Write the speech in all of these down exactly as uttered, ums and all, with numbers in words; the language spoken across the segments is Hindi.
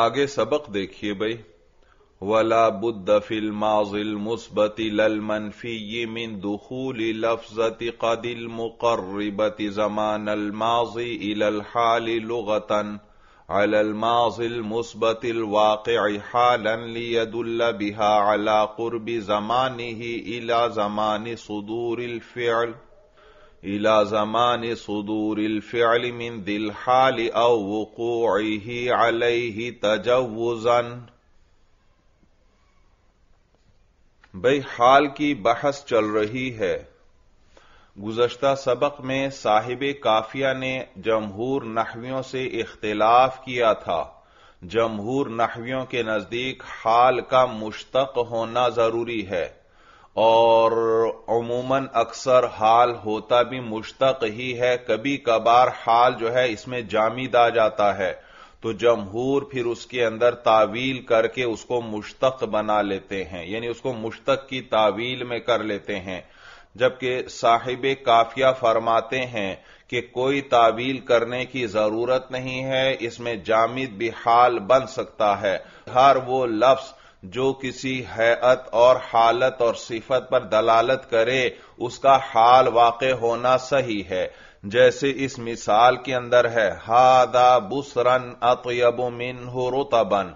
आगे सबक देखिए भाई। वला बुद्द फिल माज़िल मुस्बति लल मनफी मिन दुखूलि लफ्ज़ति क़दिल मुक़र्रिबति ज़मानल माज़ी इलल हालि लुग़तन अलल माज़िल मुस्बतिल वाक़ि'i हालन लियदुल्ल बिहा अला क़ुर्बि ज़मानिहि इला ज़मानि सुदूरिल फ़िअल इला ज़मानि सुदूरिल फ़िअल मिन दिल हालि अव वक़ूइहि अलैहि तजव्वुज़न। भाई हाल की बहस चल रही है। गुज़श्ता सबक में साहिबे काफिया ने जमहूर नहवियों से इख्तिलाफ किया था। जमहूर नहवियों के नज़दीक हाल का मुश्तक होना ज़रूरी है और अमूमन अक्सर हाल होता भी मुश्तक ही है, कभी कभार हाल जो है इसमें जामिद आ जाता है तो जमहूर फिर उसके अंदर तावील करके उसको मुश्तक बना लेते हैं, यानी उसको मुश्तक की तावील में कर लेते हैं। जबकि साहिब काफिया फरमाते हैं कि कोई तावील करने की जरूरत नहीं है, इसमें जामिद भी हाल बन सकता है। हर वो लफ्ज जो किसी हैअत और हालत और सिफत पर दलालत करे उसका हाल वाक़े होना सही है, जैसे इस मिसाल के अंदर है हादा बुसरन अतयब मिन्हु रुतबन।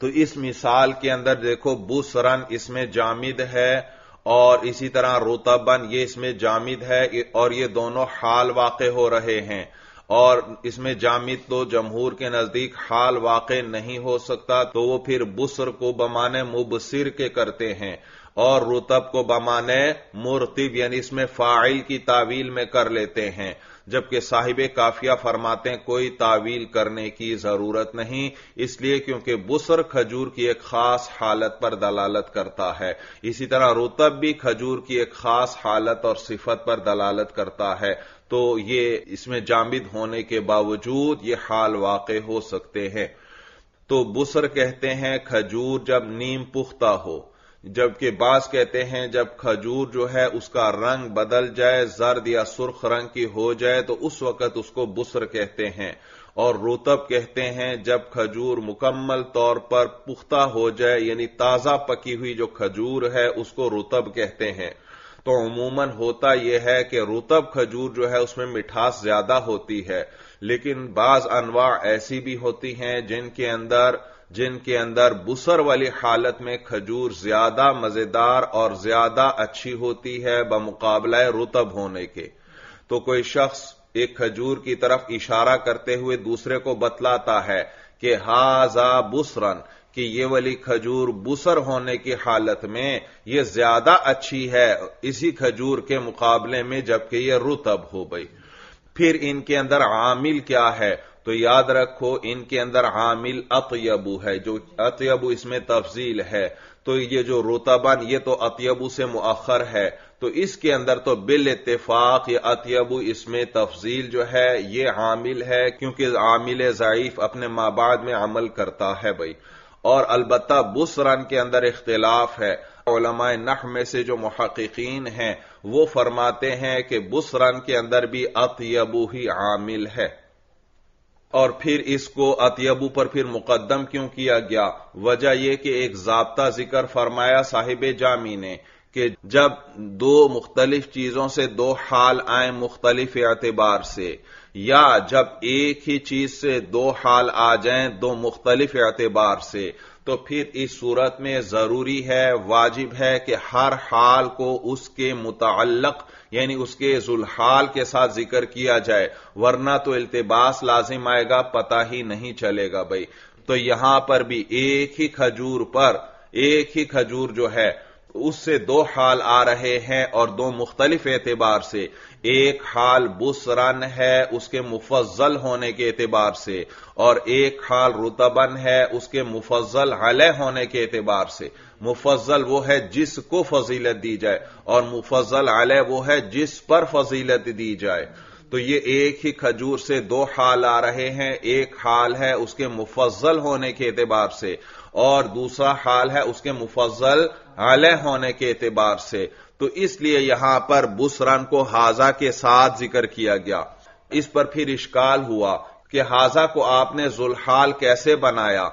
तो इस मिसाल के अंदर देखो बुसरन इसमें जामिद है और इसी तरह रुतबन ये इसमें जामिद है और ये दोनों हाल वाक़े हो रहे हैं। और इसमें जामिद तो जमहूर के नजदीक हाल वाक़े नहीं हो सकता तो वो फिर बुसर को बमाने मुबसिर के करते हैं और रुतब को बमाने मुर्तिब यानी इसमें फाइल की तावील में कर लेते हैं। जबकि साहिब काफिया फरमाते हैं कोई तावील करने की जरूरत नहीं, इसलिए क्योंकि बुसर खजूर की एक खास हालत पर दलालत करता है, इसी तरह रुतब भी खजूर की एक खास हालत और सिफत पर दलालत करता है, तो ये इसमें जामिद होने के बावजूद ये हाल वाक़े हो सकते हैं। तो बुसर कहते हैं खजूर जब नीम पुख्ता हो, जबकि बास कहते हैं जब खजूर जो है उसका रंग बदल जाए, जर्द या सुर्ख रंग की हो जाए तो उस वक़्त उसको बुसर कहते हैं। और रुतब कहते हैं जब खजूर मुकम्मल तौर पर पुख्ता हो जाए, यानी ताज़ा पकी हुई जो खजूर है उसको रुतब कहते हैं। तो अमूमन होता यह है कि रुतब खजूर जो है उसमें मिठास ज्यादा होती है, लेकिन बाज़ अनवा ऐसी भी होती हैं जिनके अंदर जिनके अंदर बुसर वाली हालत में खजूर ज्यादा मजेदार और ज्यादा अच्छी होती है बमुकाबला रुतब होने के। तो कोई शख्स एक खजूर की तरफ इशारा करते हुए दूसरे को बतलाता है कि हाजा बुसरन कि ये वाली खजूर बुसर होने की हालत में ये ज्यादा अच्छी है इसी खजूर के मुकाबले में, जबकि ये रुतब हो गई। फिर इनके अंदर आमिल क्या है तो याद रखो इनके अंदर आमिल अतयबू है, जो अतयबू इसमें तफजील है। तो ये जो रुतबन ये तो अतयबू से मुअखर है, तो इसके अंदर तो बिल इत्तेफाक ये अतयबू इसमें तफजील जो है ये आमिल है, क्योंकि आमिल ज़ईफ अपने माबाद में अमल करता है भाई। और अलबत्ता बुसरन के अंदर इख्तिलाफ है। उलमाए नह में से जो मुहक्किकीन हैं वो फरमाते हैं कि बुसरन के अंदर भी अतयबू ही आमिल है। और फिर इसको अतयबू पर फिर मुकद्दम क्यों किया गया? वजह यह कि एक ज़ाब्ता जिक्र फरमाया साहिब जामी ने कि जब दो मुख्तलिफ चीजों से दो हाल आए मुख्तलिफ एतबार से, या जब एक ही चीज से दो हाल आ जाएं दो मुख्तलिफ एतबार से, तो फिर इस सूरत में जरूरी है, वाजिब है कि हर हाल को उसके मुतअल्लक यानी उसके जुल्हाल के साथ जिक्र किया जाए, वरना तो इल्तिबास लाजिम आएगा, पता ही नहीं चलेगा भाई। तो यहां पर भी एक ही खजूर पर एक ही खजूर जो है उससे दो हाल आ रहे हैं और दो मुख्तलिफ एतबार से। एक हाल बुसरन है उसके मुफजल होने के एतबार से और एक हाल रुतबन है उसके मुफजल अलै होने के एतबार से। मुफजल वो है जिसको फजीलत दी जाए और मुफजल अलै वो है जिस पर फजीलत दी जाए। तो ये एक ही खजूर से दो हाल आ रहे हैं, एक हाल है उसके मुफजल होने के एतबार से और दूसरा हाल है उसके मुफजल अलह होने के एतबार से। तो इसलिए यहां पर बुसरन को हाजा के साथ जिक्र किया गया। इस पर फिर इश्काल हुआ कि हाजा को आपने जुल्हाल कैसे बनाया।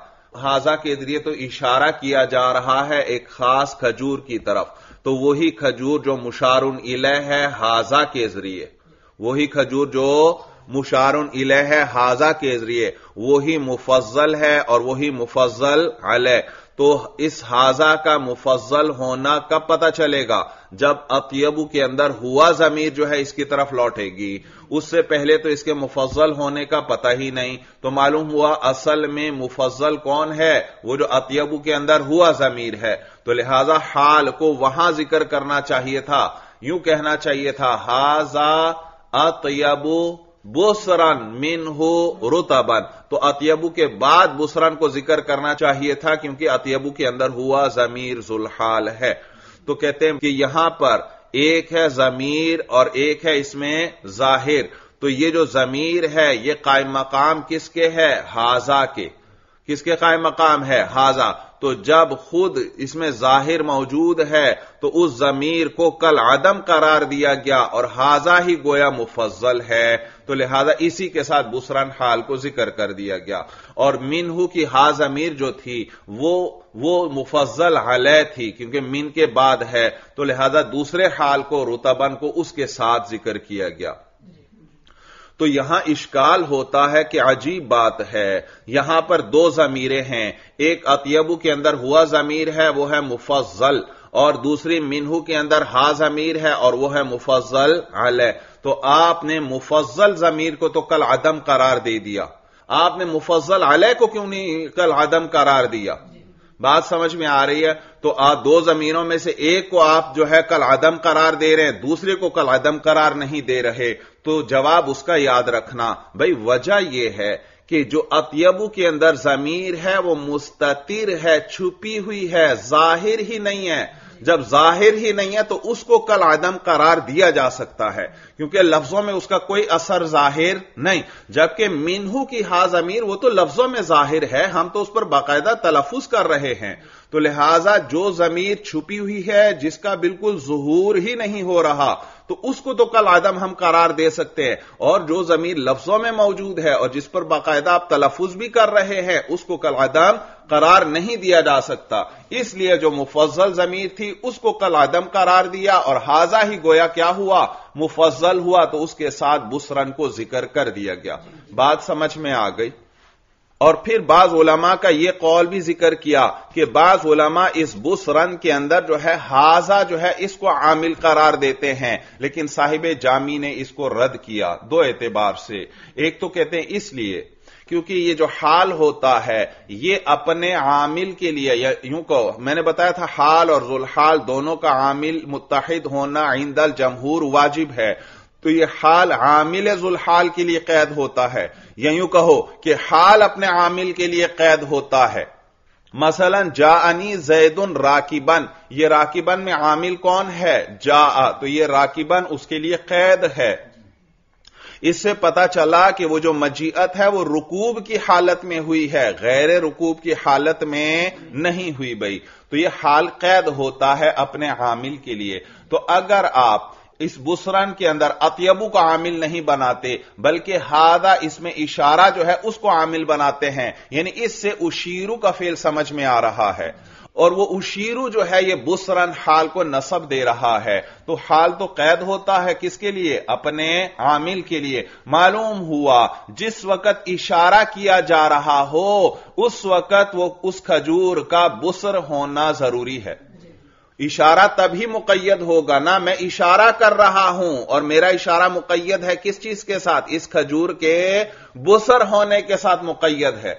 हाजा के जरिए तो इशारा किया जा रहा है एक खास खजूर की तरफ, तो वही खजूर जो मुशारुन इलह है हाजा के जरिए, वही खजूर जो मुशारुन इलह है हाजा के जरिए, वही मुफजल है और वही मुफजल अलह। तो इस हाजा का मुफजल होना कब पता चलेगा? जब अतयबू के अंदर हुआ जमीर जो है इसकी तरफ लौटेगी, उससे पहले तो इसके मुफजल होने का पता ही नहीं। तो मालूम हुआ असल में मुफजल कौन है, वो जो अतयबू के अंदर हुआ जमीर है। तो लिहाजा हाल को वहां जिक्र करना चाहिए था, यूं कहना चाहिए था हाजा अतयबू बुसरन मिनहु रुतबन। तो अतयबू के बाद बुसरन को जिक्र करना चाहिए था क्योंकि अतयबू के अंदर हुआ जमीर जुल्हाल है। तो कहते हैं कि यहां पर एक है जमीर और एक है इसमें जाहिर। तो ये जो जमीर है ये कायम मकाम किसके है? हाजा के। किसके कायम मकाम है? हाजा। तो जब खुद इसमें जाहिर मौजूद है तो उस जमीर को कल आदम करार दिया गया और हाजा ही गोया मुफजल है, तो लिहाजा इसी के साथ बुसरान हाल को जिक्र कर दिया गया। और मिनहू की हा जमीर जो थी वो वो मुफजल अलह थी क्योंकि मिन के बाद है, तो लिहाजा दूसरे हाल को रुतबन को उसके साथ जिक्र किया गया। तो यहां इश्काल होता है कि अजीब बात है, यहां पर दो जमीरें हैं, एक अतयबू के अंदर हुआ जमीर है वो है मुफजल, और दूसरी मिनहू के अंदर हा जमीर है और वो है मुफजल अलह। तो आपने मुफजल जमीर को तो कल आदम करार दे दिया, आपने मुफजल अलह को क्यों नहीं कल आदम करार दिया? बात समझ में आ रही है? तो आप दो जमीनों में से एक को आप जो है कल आदम करार दे रहे हैं, दूसरे को कल आदम करार नहीं दे रहे। तो जवाब उसका याद रखना भाई, वजह यह है कि जो अतयबू के अंदर जमीर है वो मुस्ततिर है, छुपी हुई है, जाहिर ही नहीं है। जब जाहिर ही नहीं है तो उसको कल आदम करार दिया जा सकता है क्योंकि लफ्जों में उसका कोई असर जाहिर नहीं। जबकि मिनहू की हा जमीर वो तो लफ्जों में जाहिर है, हम तो उस पर बाकायदा तलफुज कर रहे हैं। तो लिहाजा जो जमीर छुपी हुई है जिसका बिल्कुल ज़ुहूर ही नहीं हो रहा तो उसको तो कल आदम हम करार दे सकते हैं, और जो जमीर लफ्जों में मौजूद है और जिस पर बाकायदा आप तलफुज भी कर रहे हैं उसको कल आदम करार नहीं दिया जा सकता। इसलिए जो मुफजल जमीर थी उसको कल आदम करार दिया और हाजा ही गोया क्या हुआ? मुफजल हुआ। तो उसके साथ बुसरन को जिक्र कर दिया गया। बात समझ में आ गई। और फिर बाज उलमा का यह कौल भी जिक्र किया कि बाज उलमा इस बुसरन के अंदर जो है हाजा जो है इसको आमिल करार देते हैं, लेकिन साहिब जामी ने इसको रद्द किया दो एतबार से। एक तो कहते हैं इसलिए क्योंकि ये जो हाल होता है ये अपने आमिल के लिए, या यूं कहो मैंने बताया था हाल और जुल्हाल दोनों का आमिल मुत्तहिद होना इंदल जमहूर वाजिब है, तो ये हाल आमिल जुल्हाल के लिए कैद होता है, या यूं कहो कि हाल अपने आमिल के लिए कैद होता है। मसलन जाअनी जैदुन राकिबन, ये राकिबन में आमिल कौन है? जाअ, तो ये राकिबन उसके लिए कैद है। इससे पता चला कि वो जो मजीअत है वो रुकूब की हालत में हुई है, गैर रुकूब की हालत में नहीं हुई भाई। तो ये हाल कैद होता है अपने आमिल के लिए। तो अगर आप इस बुसरन के अंदर अतयबू का आमिल नहीं बनाते बल्कि हादा इसमें इशारा जो है उसको आमिल बनाते हैं, यानी इससे उशीरू का फेल समझ में आ रहा है, और वो उशीरू जो है ये बुसरन हाल को नसब दे रहा है। तो हाल तो कैद होता है किसके लिए? अपने आमिल के लिए। मालूम हुआ जिस वक्त इशारा किया जा रहा हो उस वक्त वो उस खजूर का बुसर होना जरूरी है। इशारा तभी मुकय्यद होगा ना, मैं इशारा कर रहा हूं और मेरा इशारा मुकय्यद है किस चीज के साथ? इस खजूर के बुसर होने के साथ मुकय्यद है।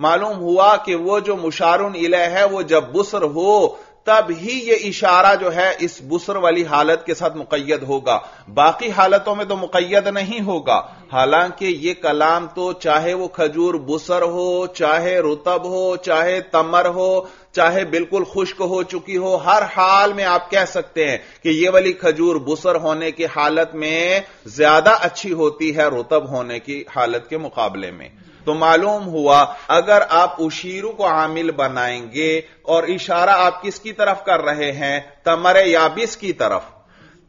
मालूम हुआ कि वो जो मुशारुन इलह है वो जब बुसर हो तब ही ये इशारा जो है इस बुसर वाली हालत के साथ मुकय्यद होगा, बाकी हालतों में तो मुकय्यद नहीं होगा। हालांकि ये कलाम तो चाहे वो खजूर बुसर हो, चाहे रुतब हो, चाहे तमर हो, चाहे बिल्कुल खुश्क हो चुकी हो, हर हाल में आप कह सकते हैं कि ये वाली खजूर बुसर होने की हालत में ज्यादा अच्छी होती है रुतब होने की हालत के मुकाबले में। तो मालूम हुआ अगर आप उशीरू को आमिल बनाएंगे और इशारा आप किसकी तरफ कर रहे हैं? तमर याबिस की तरफ।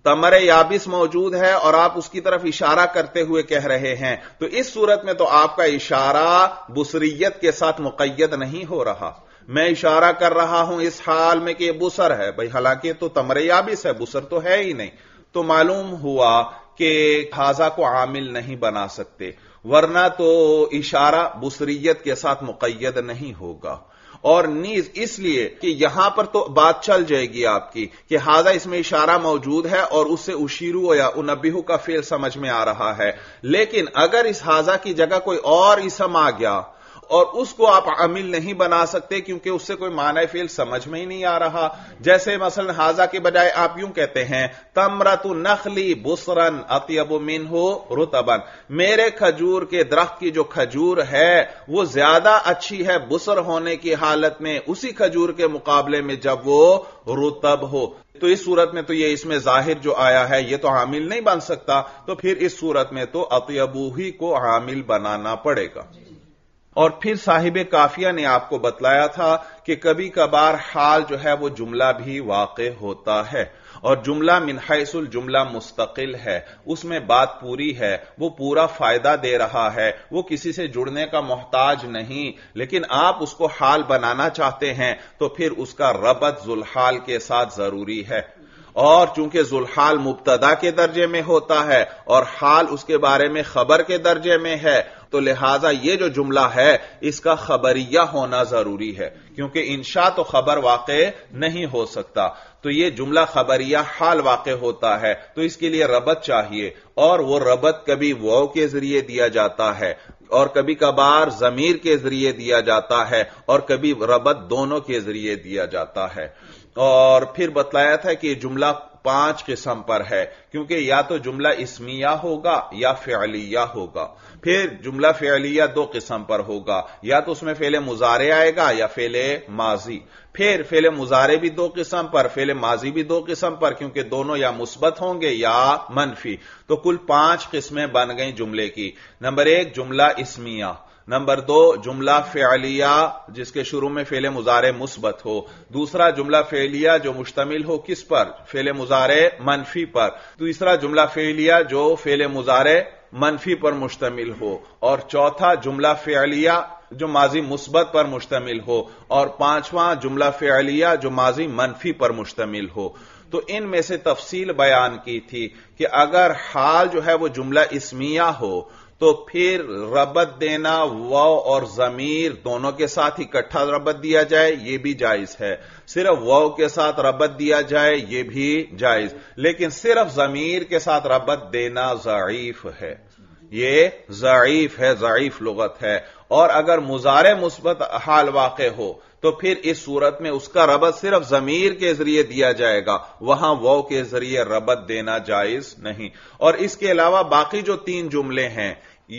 तमर याबिस मौजूद है और आप उसकी तरफ इशारा करते हुए कह रहे हैं, तो इस सूरत में तो आपका इशारा बुसरियत के साथ मुकय्यद नहीं हो रहा। मैं इशारा कर रहा हूं इस हाल में कि बुसर है, भाई हालांकि तो तमर याबिस है, बुसर तो है ही नहीं। तो मालूम हुआ कि हाजा को आमिल नहीं बना सकते, वरना तो इशारा बुसरियत के साथ मुकय्यद नहीं होगा। और नीज इसलिए कि यहां पर तो बात चल जाएगी आपकी कि हाजा इसमें इशारा मौजूद है और उससे उशीरू या उनबिहू का फेल समझ में आ रहा है, लेकिन अगर इस हाजा की जगह कोई और इसम आ गया और उसको आप अमिल नहीं बना सकते क्योंकि उससे कोई माना फेल समझ में ही नहीं आ रहा। जैसे मसलन हाजा के बजाय आप यूं कहते हैं तमरतु नखली बुसरन अतयबु मिनहु रुतबन, मेरे खजूर के दरख्त की जो खजूर है वो ज्यादा अच्छी है बुसर होने की हालत में उसी खजूर के मुकाबले में जब वो रुतब हो। तो इस सूरत में तो ये इसमें जाहिर जो आया है ये तो आमिल नहीं बन सकता, तो फिर इस सूरत में तो अतयबु ही को आमिल बनाना पड़ेगा। और फिर साहिबे काफिया ने आपको बतलाया था कि कभी कभार हाल जो है वो जुमला भी वाक़े होता है, और जुमला मिन हैसुल जुमला मुस्तकिल है, उसमें बात पूरी है, वो पूरा फायदा दे रहा है, वो किसी से जुड़ने का मोहताज नहीं, लेकिन आप उसको हाल बनाना चाहते हैं तो फिर उसका रबत जुल्हाल के साथ जरूरी है। और चूंकि जुल्हाल मुब्तदा के दर्जे में होता है और हाल उसके बारे में खबर के दर्जे में है, तो लिहाजा यह जो जुमला है इसका खबरिया होना जरूरी है, क्योंकि इंशा तो खबर वाक़े नहीं हो सकता, तो यह जुमला खबरिया हाल वाक़े होता है, तो इसके लिए रबत चाहिए। और वह रबत कभी वाव के जरिए दिया जाता है और कभी कभार जमीर के जरिए दिया जाता है और कभी रबत दोनों के जरिए दिया जाता है। और फिर बतलाया था कि जुमला पांच किस्म पर है, क्योंकि या तो जुमला इस्मिया होगा या फ़िअलिया होगा। फिर जुमला फ़िअलिया दो किस्म पर होगा, या तो उसमें फ़ेले मुज़ारे आएगा या फ़ेले माजी। फिर फ़ेले मुज़ारे भी दो किस्म पर, फ़ेले माजी भी दो किस्म पर, क्योंकि दोनों या मुस्बत होंगे या मनफी। तो कुल पांच किस्में बन गई जुमले की। नंबर एक जुमला इस्मिया, नंबर दो जुमला फ़िअलिया जिसके शुरू में फ़ेले मुज़ारे मुस्बत हो, दूसरा जुमला फ़िअलिया जो मुश्तमिल हो किस पर, फ़ेले मुज़ारे मनफी पर, तीसरा जुमला फ़िअलिया जो फ़ेले मुज़ारे मनफी पर मुश्तमिल हो, और चौथा जुमला फ़िअलिया जो माजी मुस्बत पर मुश्तमिल हो, और पांचवां जुमला फ़िअलिया जो माजी मनफी पर मुश्तमिल हो। तो इनमें से तफसील बयान की थी कि अगर हाल जो है वह जुमला इस्मिया हो तो फिर रबत देना वाव और जमीर दोनों के साथ इकट्ठा रबत दिया जाए यह भी जायज है, सिर्फ वाव के साथ रबत दिया जाए यह भी जायज, लेकिन सिर्फ जमीर के साथ रबत देना ज़ईफ है, यह ज़ईफ है, ज़ईफ लुगत है। और अगर मुज़ारे मुस्बत हाल वाक़े हो तो फिर इस सूरत में उसका रबत सिर्फ जमीर के जरिए दिया जाएगा, वहां वाव के जरिए रबत देना जायज नहीं। और इसके अलावा बाकी जो तीन जुमले हैं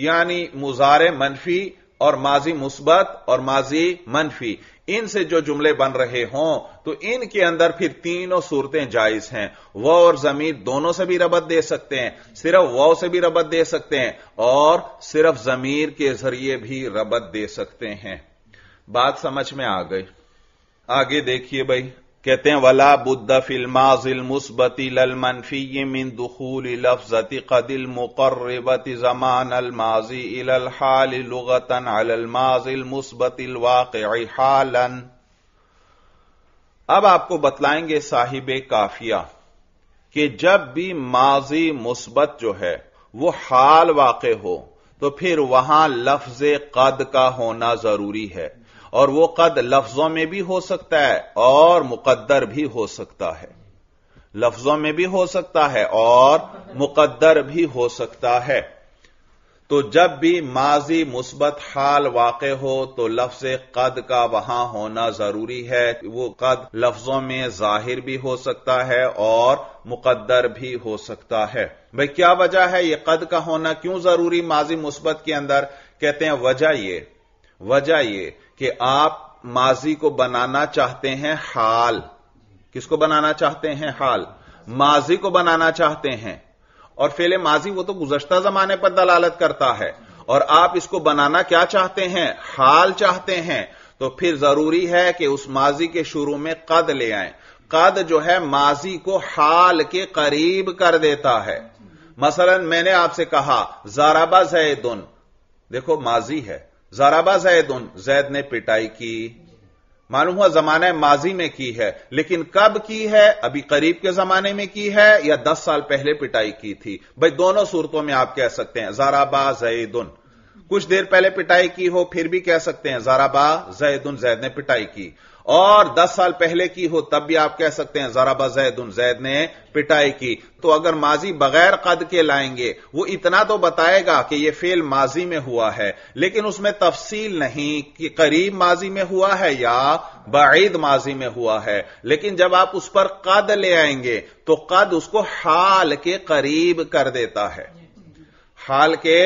यानी मुज़ारे मनफी और माजी मुस्बत और माजी मनफी, इनसे जो जुमले बन रहे हों तो इनके अंदर फिर तीनों सूरतें जायज हैं, वाव और जमीर दोनों से भी रबत दे सकते हैं, सिर्फ वाव से भी रबत दे सकते हैं और सिर्फ जमीर के जरिए भी रबत दे सकते हैं। बात समझ में आ गई। आगे देखिए भाई, कहते हैं वला बुद्ध फिल माज़िल मुस्बति लल मनफी मिन दुखूल लफ्ज़ति क़दिल मुक़र्रबति ज़मानल माज़ी इलल हाल लुग़तन अलल माज़िल मुस्बतिल वाक़िई हालन। अब आपको बतलाएंगे साहिबे काफिया कि जब भी माज़ी मुस्बत जो है वो हाल वाक़े हो तो फिर वहां लफ्ज़ क़द का होना जरूरी है, और वो कद लफ्जों में भी हो सकता है और मुकद्दर भी हो सकता है, लफ्जों में भी हो सकता है और मुकद्दर भी हो सकता है। तो जब भी माजी मुस्बत हाल वाक़े हो तो लफ्ज़ कद का वहां होना जरूरी है, वो कद लफ्जों में जाहिर भी हो सकता है और मुकद्दर भी हो सकता है। भाई क्या वजह है ये कद का होना क्यों जरूरी माजी मुस्बत के अंदर? कहते हैं वजह ये वजह ये कि आप माजी को बनाना चाहते हैं हाल। किसको बनाना चाहते हैं? हाल। माजी को बनाना चाहते हैं, और फेले माजी वो तो गुज़श्ता जमाने पर दलालत करता है, और आप इसको बनाना क्या चाहते हैं? हाल चाहते हैं। तो फिर जरूरी है कि उस माजी के शुरू में कद ले आए। कद जो है माजी को हाल के करीब कर देता है। मसलन मैंने आपसे कहा ज़रबा ज़ैदुन, देखो माजी है ज़रबा ज़ैदुन, जैद ने पिटाई की, मालूम हुआ जमाने माजी में की है, लेकिन कब की है? अभी करीब के जमाने में की है या दस साल पहले पिटाई की थी? भाई दोनों सूरतों में आप कह सकते हैं ज़रबा ज़ैदुन। कुछ देर पहले पिटाई की हो फिर भी कह सकते हैं ज़रबा ज़ैदुन, जैद ने पिटाई की, और दस साल पहले की हो तब भी आप कह सकते हैं ज़रबा ज़ैदुन, जैद ने पिटाई की। तो अगर माजी बगैर कद के लाएंगे वो इतना तो बताएगा कि यह फेल माजी में हुआ है, लेकिन उसमें तफसील नहीं कि करीब माजी में हुआ है या बाईद माजी में हुआ है। लेकिन जब आप उस पर कद ले आएंगे तो कद उसको हाल के करीब कर देता है, हाल के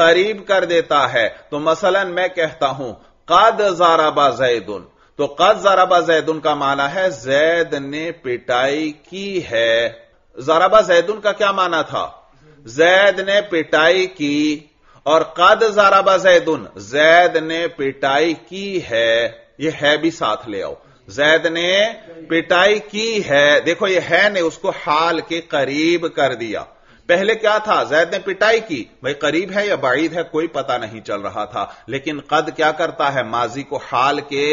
करीब कर देता है। तो मसलन मैं कहता हूं कद ज़रबा ज़ैदुन, तो कद ज़रबा ज़ैदुन का माना है जैद ने पिटाई की है। ज़रबा ज़ैदुन का क्या माना था? जैद ने पिटाई की। और कद ज़रबा ज़ैदुन, जैद ने पिटाई की है, यह है भी साथ ले आओ, जैद ने पिटाई की है। देखो यह है ने उसको हाल के करीब कर दिया। पहले क्या था? जैद ने पिटाई की, भाई करीब है या बाईद है कोई पता नहीं चल रहा था, लेकिन कद क्या करता है? माजी को हाल के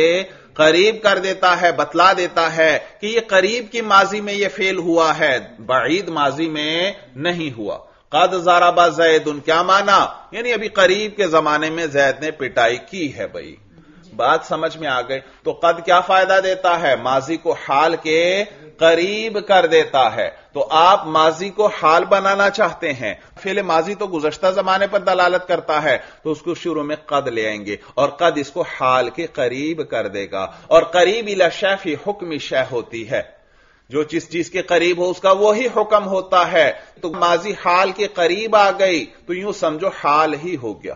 करीब कर देता है, बतला देता है कि यह करीब की माजी में यह फेल हुआ है, बाईद माजी में नहीं हुआ। कद ज़रबा ज़ैदुन क्या माना? यानी अभी करीब के जमाने में जैद ने पिटाई की है। भाई बात समझ में आ गई। तो कद क्या फायदा देता है? माजी को हाल के करीब कर देता है। तो आप माजी को हाल बनाना चाहते हैं, फेल माजी तो गुज़श्ता जमाने पर दलालत करता है, तो उसको शुरू में कद ले आएंगे और कद इसको हाल के करीब कर देगा। और करीब इला शै फी हुक्म शै होती है, जो जिस चीज के करीब हो उसका वही हुक्म होता है। तो माजी हाल के करीब आ गई तो यूं समझो हाल ही हो गया।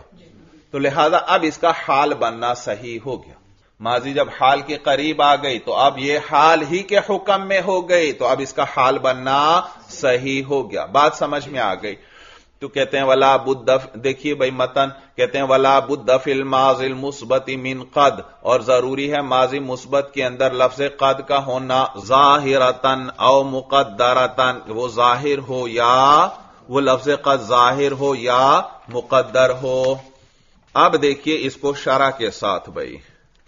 तो लिहाजा अब इसका हाल बनना सही हो गया। माजी जब हाल के करीब आ गई तो अब यह हाल ही के हुक्म में हो गई, तो अब इसका हाल बनना सही हो गया। बात समझ में आ गई। तो कहते हैं वला बुद्द, देखिए भाई मतन कहते हैं वला बुद्द फिल माज़िल मुस्बति मिन कद, और जरूरी है माजी मुस्बत के अंदर लफ्ज कद का होना। ज़ाहिरतन औ मुक़द्दरतन, वो जाहिर हो या वो लफ्ज कद जाहिर हो या मुक़द्दर हो। अब देखिए इसको शरह के साथ। भाई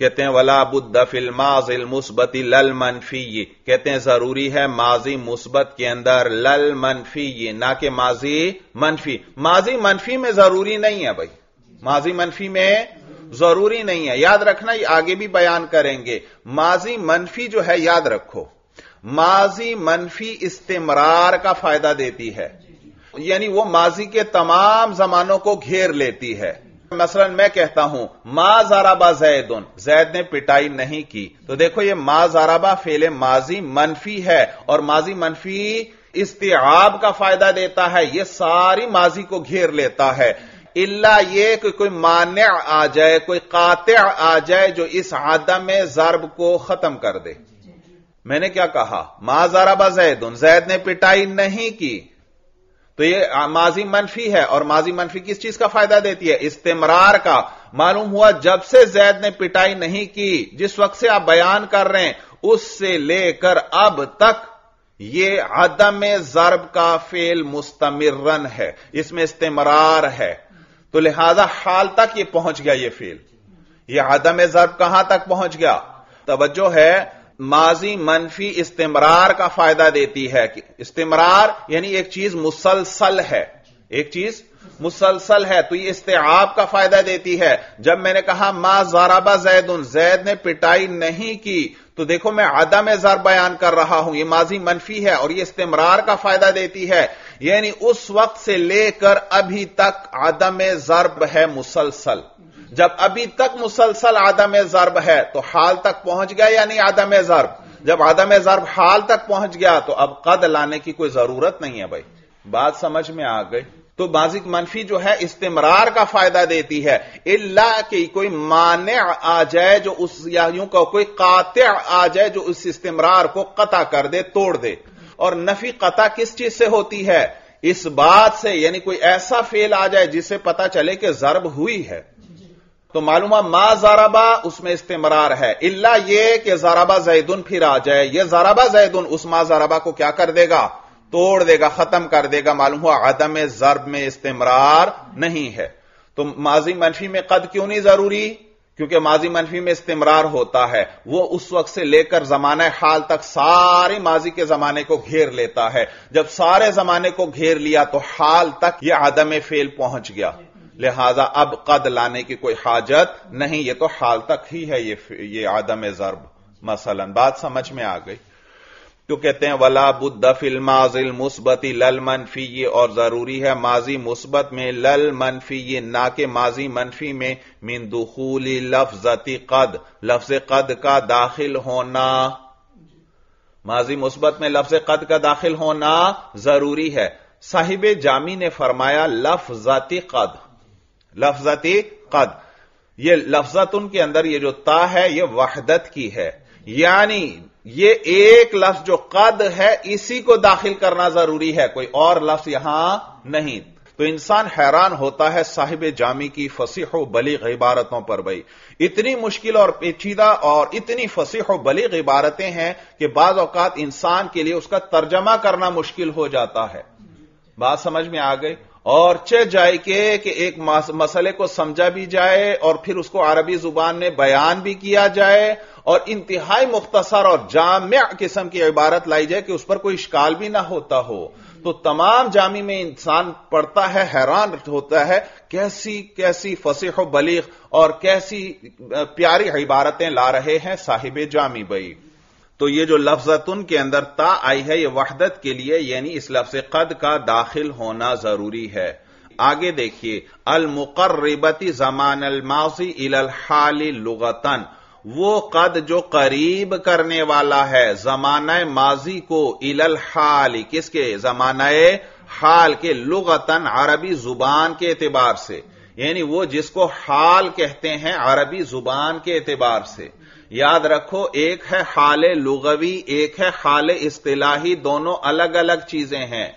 कहते हैं वला बुद्द फिल माज़िल मुस्बति लल मनफी, कहते हैं जरूरी है माजी मुस्बत के अंदर लल मनफी, ना कि माजी मनफी। माजी मनफी में जरूरी नहीं है भाई, माजी मनफी में जरूरी नहीं है। याद रखना, ये आगे भी बयान करेंगे। माजी मनफी जो है याद रखो, माजी मनफी इस्तिमरार का फायदा देती है, यानी वो माजी के तमाम जमानों को घेर लेती है। मसलन मैं कहता हूं मा ज़रबा ज़ैदुन, जैद ने पिटाई नहीं की, तो देखो ये मा ज़रबा फेले माजी मनफी है, और माजी मनफी इस्तिआब का फायदा देता है, ये सारी माजी को घेर लेता है। इल्ला ये कि कोई मान्य आ जाए, कोई कातिअ आ जाए जो इस आदम में ज़र्ब को खत्म कर दे। मैंने क्या कहा? मा ज़रबा ज़ैदुन, जैद ने पिटाई नहीं की, तो ये माजी मनफी है, और माजी मनफी किस चीज का फायदा देती है? इस्तिमरार का। मालूम हुआ जब से जैद ने पिटाई नहीं की, जिस वक्त से आप बयान कर रहे हैं उससे लेकर अब तक ये अदम-ए ज़र्ब का फेल मुस्तमिर्रन है, इसमें इस्तिमरार है। तो लिहाजा हाल तक ये पहुंच गया, ये फेल, ये अदम-ए ज़र्ब कहां तक पहुंच गया? तवज्जो है, माजी मनफी इस्तिमरार का फायदा देती है। इस्तिमरार यानी एक चीज मुसलसल है, एक चीज मुसलसल है, तो यह इस्तिआब का फायदा देती है। जब मैंने कहा मा ज़रबा ज़ैदुन, जैद ने पिटाई नहीं की, तो देखो मैं अदम ज़र्ब बयान कर रहा हूं, यह माजी मनफी है और यह इस्तिमरार का फायदा देती है, यानी उस वक्त से लेकर अभी तक अदम ज़र्ब है मुसलसल। जब अभी तक मुसलसल आदम ज़र्ब है तो हाल तक पहुंच गया, यानी आदम ज़र्ब। जब आदम ज़र्ब हाल तक पहुंच गया तो अब कद लाने की कोई जरूरत नहीं है। भाई बात समझ में आ गई। तो माजिक मनफी जो है इस्तिमरार का फायदा देती है, इल्ला कि कोई माने आ जाए जो उस, या यूं कहो कोई कातिअ आ जाए जो उस इस्तिमरार को कता कर दे, तोड़ दे। और नफी कता किस चीज से होती है? इस बात से, यानी कोई ऐसा फेल आ जाए जिससे पता चले कि ज़र्ब हुई है। तो मालूमा मा जाराबा उसमें इस्तेमरार है, इल्ला ये कि जाराबा जैदुन फिर आ जाए, यह जाराबा जैदुन उस मा जाराबा को क्या कर देगा, तोड़ देगा, खत्म कर देगा। मालूम हुआ अदम जर्ब में इस्तेमरार नहीं है। तो माजी मनफी में कद क्यों नहीं जरूरी, क्योंकि माजी मनफी में इस्तेमरार होता है, वो उस वक्त से लेकर जमाने हाल तक सारे माजी के जमाने को घेर लेता है। जब सारे जमाने को घेर लिया तो हाल तक यह अदम फेल पहुंच गया, लिहाजा अब कद लाने की कोई हाजत नहीं, ये तो हाल तक ही है, ये ये आदम जर्ब। मसलन बात समझ में आ गई। तो कहते हैं वला बुद्ध फिल माज़िल मुस्बती लल मनफी, ये और जरूरी है माजी मुस्बत में लल मनफी ये ना के माजी मनफी में मिन दुखूली लफ्जती कद, लफ्ज कद का दाखिल होना, माजी मुस्बत में लफ्ज कद का दाखिल होना जरूरी है। साहिब जामी ने फरमाया लफ्जती कद, लफ्जती कद, ये लफ्जतुन के अंदर ये जो ता है ये वहदत की है, यानी ये एक लफ्ज जो कद है इसी को दाखिल करना जरूरी है, कोई और लफ्ज यहां नहीं। तो इंसान हैरान होता है साहिब जामी की फसीह व बलीग इबारतों पर। भाई इतनी मुश्किल और पेचीदा और इतनी फसीह व बलीग इबारतें हैं कि बाज औकात इंसान के लिए उसका तर्जमा करना मुश्किल हो जाता है। बात समझ में आ गई। और चे जाए के, कि एक मसले को समझा भी जाए और फिर उसको अरबी जुबान में बयान भी किया जाए और इंतहाई मुख्तसर और जाम्या किस्म की इबारत लाई जाए कि उस पर कोई इश्काल भी ना होता हो। तो तमाम जामी में इंसान पढ़ता है, हैरान होता है कैसी कैसी फसीह व बलीग और कैसी प्यारी इबारतें ला रहे हैं साहिब जामी भाई। तो ये जो लफ्जतुन के अंदर ता आई है ये वहदत के लिए, यानी इस लफ्ज कद का दाखिल होना जरूरी है। आगे देखिए अल मुकर्रिबती जमान अल माजी इलल हाली लुगतन, वो कद जो करीब करने वाला है जमाना माजी को इलल हाली, किसके, जमाना हाल के, लुगतन अरबी जुबान के एतबार से, यानी वो जिसको हाल कहते हैं अरबी जुबान के एतबार से। याद रखो एक है हाले लुगवी, एक है हाले इस्तिलाही, दोनों अलग अलग चीजें हैं।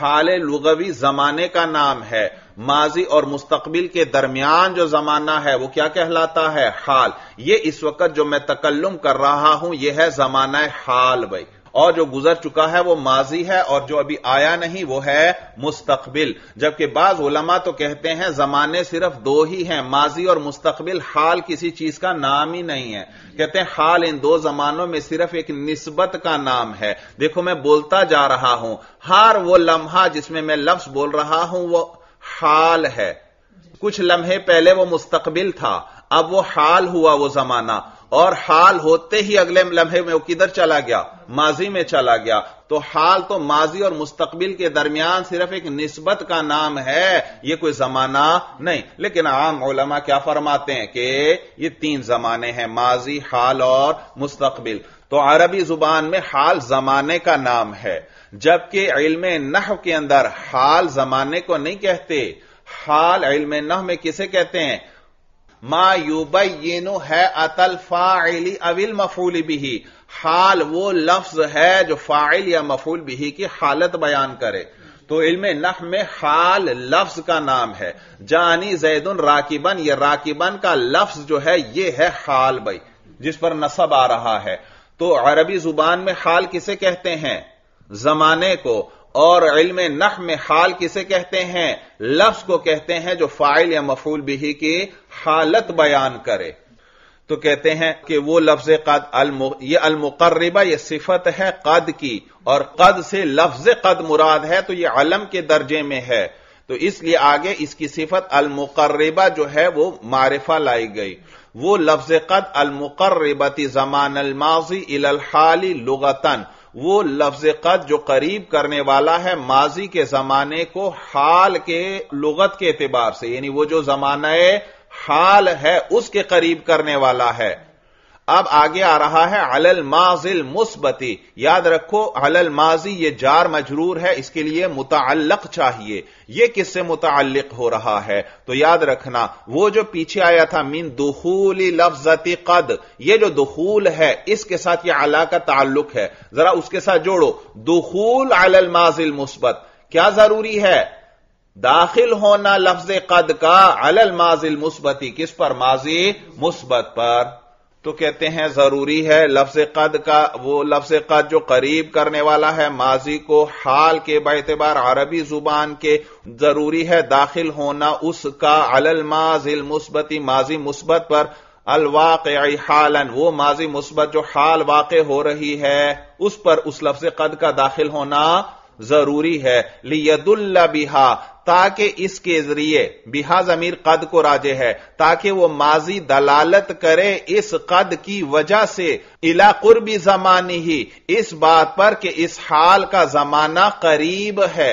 हाले लुगवी जमाने का नाम है, माजी और मुस्तकबिल के दरमियान जो जमाना है वो क्या कहलाता है, हाल। ये इस वक्त जो मैं तकल्लुम कर रहा हूं यह है जमाना हाल भाई, और जो गुजर चुका है वो माजी है और जो अभी आया नहीं वो है मुस्तकबिल। जबकि बाज उलमा तो कहते हैं जमाने सिर्फ दो ही हैं, माजी और मुस्तकबिल, हाल किसी चीज का नाम ही नहीं है। कहते हैं हाल इन दो जमानों में सिर्फ एक निस्बत का नाम है। देखो मैं बोलता जा रहा हूं, हर वो लम्हा जिसमें मैं लफ्ज बोल रहा हूं वो हाल है, कुछ लम्हे पहले वो मुस्तकबिल था, अब वो हाल हुआ वो जमाना, और हाल होते ही अगले लम्हे में वो किधर चला गया, माजी में चला गया। तो हाल तो माजी और मुस्तकबिल के दरमियान सिर्फ एक निस्बत का नाम है, यह कोई जमाना नहीं। लेकिन आम उलमा क्या फरमाते हैं कि ये तीन जमाने हैं, माजी, हाल और मुस्तकबिल। तो अरबी जुबान में हाल जमाने का नाम है, जबकि इल्म नहव के अंदर हाल जमाने को नहीं कहते। हाल इल्म नहव में किसे कहते हैं, मा युबय्यिनु है अतल फाइली अविल मफूल बिही, हाल वो लफ्ज है जो फाइल या मफूल बिही की हालत बयान करे। तो इल्मे नह में हाल लफ्ज का नाम है, जानी जैदुन राकिबन, ये राकिबन का लफ्ज जो है ये है हाल भाई, जिस पर नसब आ रहा है। तो अरबी जुबान में हाल किसे कहते हैं, जमाने को, और इल्मे नह में हाल किसे कहते हैं, लफ्ज को कहते हैं जो फाइल या मफूल बिही की हालत बयान करे। तो कहते हैं कि वो लफ्ज कद अल, ये अल मुकर्रिबा ये सिफत है कद की, और कद से लफ्ज कद मुराद है, तो ये अलम के दर्जे में है, तो इसलिए आगे इसकी सिफत अल मुकर्रिबा जो है वो मारिफा लाई गई। वो लफ्ज कद अल मुकर्रिबती जमान अल माजी इलल हाली लुगतन, वो लफ्ज कद जो करीब करने वाला है माजी के जमाने को हाल के लुगत के एतबार से, यानी वो जो जमाना है हाल है उसके करीब करने वाला है। अब आगे आ रहा है अलल माजिल मुस्बती। याद रखो अलल माजी ये जार मजरूर है, इसके लिए मुताल्लक चाहिए, ये किससे मुताल्लक हो रहा है, तो याद रखना वो जो पीछे आया था मिन दुखूली लफ्जती कद, ये जो दुखूल है इसके साथ ये अला का ताल्लुक है। जरा उसके साथ जोड़ो दुखूल अलल माजिल मुस्बत, क्या जरूरी है, दाखिल होना लफ्ज कद का अलल माजिल मुस्बती, किस पर? माजी मुस्बत पर। तो कहते हैं जरूरी है लफ्ज कद का, वो लफ्ज कद जो करीब करने वाला है माजी को हाल के बाएतबार अरबी जुबान के, जरूरी है दाखिल होना उसका अलल माजिल मुस्बती, माजी मुस्बत पर। अलवाक़ई हालन, वो माजी मुस्बत जो हाल वाक़े हो रही है उस पर उस लफ्ज कद का दाखिल होना जरूरी है। लियदुल्ला बिहा, ताकि इसके जरिए, बिहा ज़मीर कद को राजे है, ताकि वो माजी दलालत करे इस कद की वजह से इला कुर्बी ज़मानी ही, इस बात पर कि इस हाल का जमाना करीब है।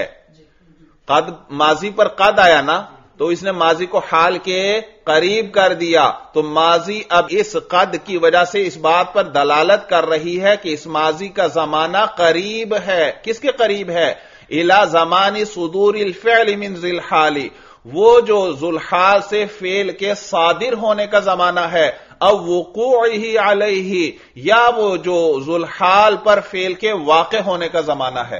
कद माजी पर कद आया ना, तो इसने माजी को हाल के करीब कर दिया, तो माजी अब इस कद की वजह से इस बात पर दलालत कर रही है कि इस माजी का जमाना करीब है। किसके करीब है? इला ज़मानी सुदूरिल फ़िअल मिन ज़िल हाली, वो जो ज़ुल्हाल से फेल के सादिर होने का जमाना है, अब वुक़ूइही अलैही, या वो जो ज़ुल्हाल पर फेल के वाक़े होने का जमाना है।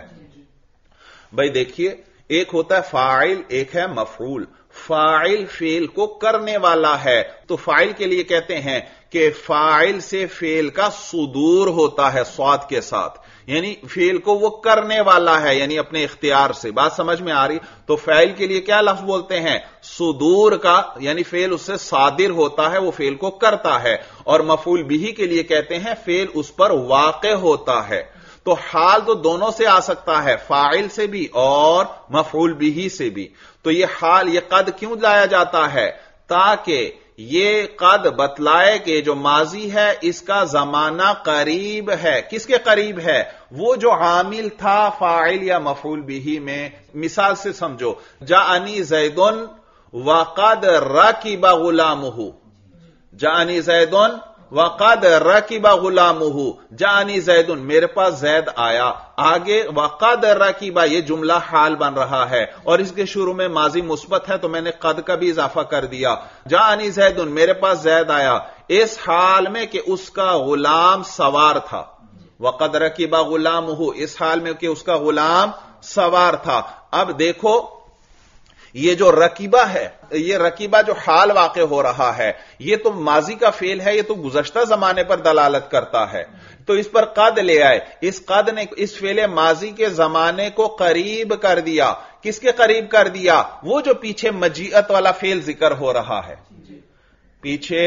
भाई देखिए, एक होता है फाइल, एक है मफूल। फाइल फेल को करने वाला है, तो फाइल के लिए कहते हैं कि फाइल से फेल का सुदूर होता है स्वाद के साथ, यानी फेल को वो करने वाला है, यानी अपने इख्तियार से। बात समझ में आ रही? तो फाइल के लिए क्या लफ्ज बोलते हैं? सुदूर का, यानी फेल उससे सादिर होता है, वो फेल को करता है। और मफूल बिही के लिए कहते हैं फेल उस पर वाक़े होता है। तो हाल तो दोनों से आ सकता है, फाइल से भी और मफऊल बिही से भी। तो यह हाल, यह कद क्यों लाया जाता है? ताकि यह कद बतलाए कि जो माजी है इसका जमाना करीब है। किसके करीब है? वो जो आमिल था फाइल या मफऊल बिही में। मिसाल से समझो, जानी जैदुन व कद रकीबा गुलामुहू, जानी जैदुन वक़द रकीबा गुलामुहू, जानी जैदुन, मेरे पास जैद आया। आगे वक़द रकीबा, यह जुमला हाल बन रहा है और इसके शुरू में माजी मुस्बत है, तो मैंने कद का भी इजाफा कर दिया। जानी जैदुन, मेरे पास जैद आया, इस हाल में कि उसका गुलाम सवार था। वक़द रकीबा गुलामुहू, इस हाल में कि उसका गुलाम सवार था। अब देखो, ये जो रकीबा है, ये रकीबा जो हाल वाक़े हो रहा है, ये तो माजी का फेल है, ये तो गुज़श्ता जमाने पर दलालत करता है, तो इस पर कद ले आए। इस कद ने इस फेले माजी के जमाने को करीब कर दिया। किसके करीब कर दिया? वो जो पीछे मजीअत वाला फेल जिक्र हो रहा है, पीछे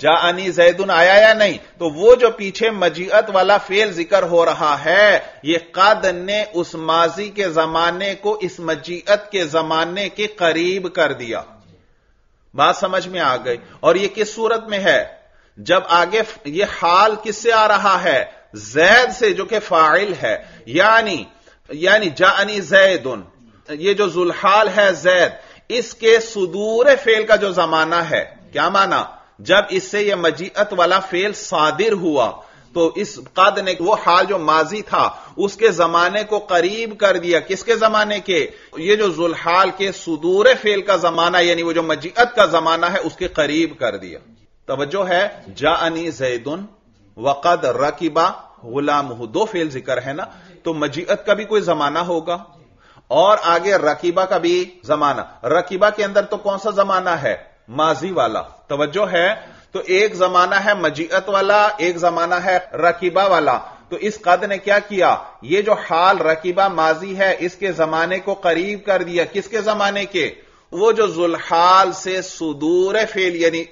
जानी जैदुन आया या नहीं, तो वो जो पीछे मजीअत वाला फेल जिक्र हो रहा है, ये कद ने उस माजी के जमाने को इस मजीअत के जमाने के करीब कर दिया। बात समझ में आ गई? और ये किस सूरत में है? जब आगे ये हाल किससे आ रहा है? जैद से, जो कि फाइल है। यानी यानी जानी जैदुन, ये जो जुल्हाल है जैद, इसके सुदूर फेल का जो जमाना है, क्या माना? जब इससे यह मजीअत वाला फेल सादिर हुआ, तो इस कद ने वो हाल जो माजी था उसके जमाने को करीब कर दिया। किसके जमाने के? ये जो जुल्हाल के सुदूर फेल का जमाना, यानी वो जो मजीअत का जमाना है, उसके करीब कर दिया। तवज्जो है, जानी जैदुन वक़द रकीबा गुलामुहू, दो फेल जिक्र है ना, तो मजीअत का भी कोई जमाना होगा और आगे रकीबा का भी जमाना। रकीबा के अंदर तो कौन सा जमाना है? माजी वाला। तवज्जो है, तो एक जमाना है मजीअत वाला, एक जमाना है रकीबा वाला। तो इस कद ने क्या किया? यह जो हाल रकीबा माजी है, इसके जमाने को करीब कर दिया। किसके जमाने के? वो जो जुल्हाल से सुदूर फेल, यानी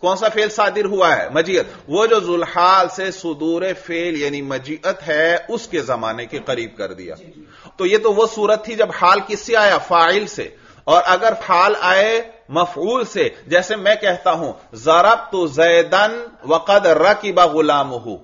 कौन सा फेल सादिर हुआ है? मजीअत। वो जो जुल्हाल से सुदूर फेल यानी मजीअत है, उसके जमाने के करीब कर दिया। तो यह तो वो सूरत थी जब हाल किससे आया? फाइल से। और अगर हाल आए मफऊल से, जैसे मैं कहता हूं ज़रबतु ज़ैदन वक़द रकिबा गुलामुहू,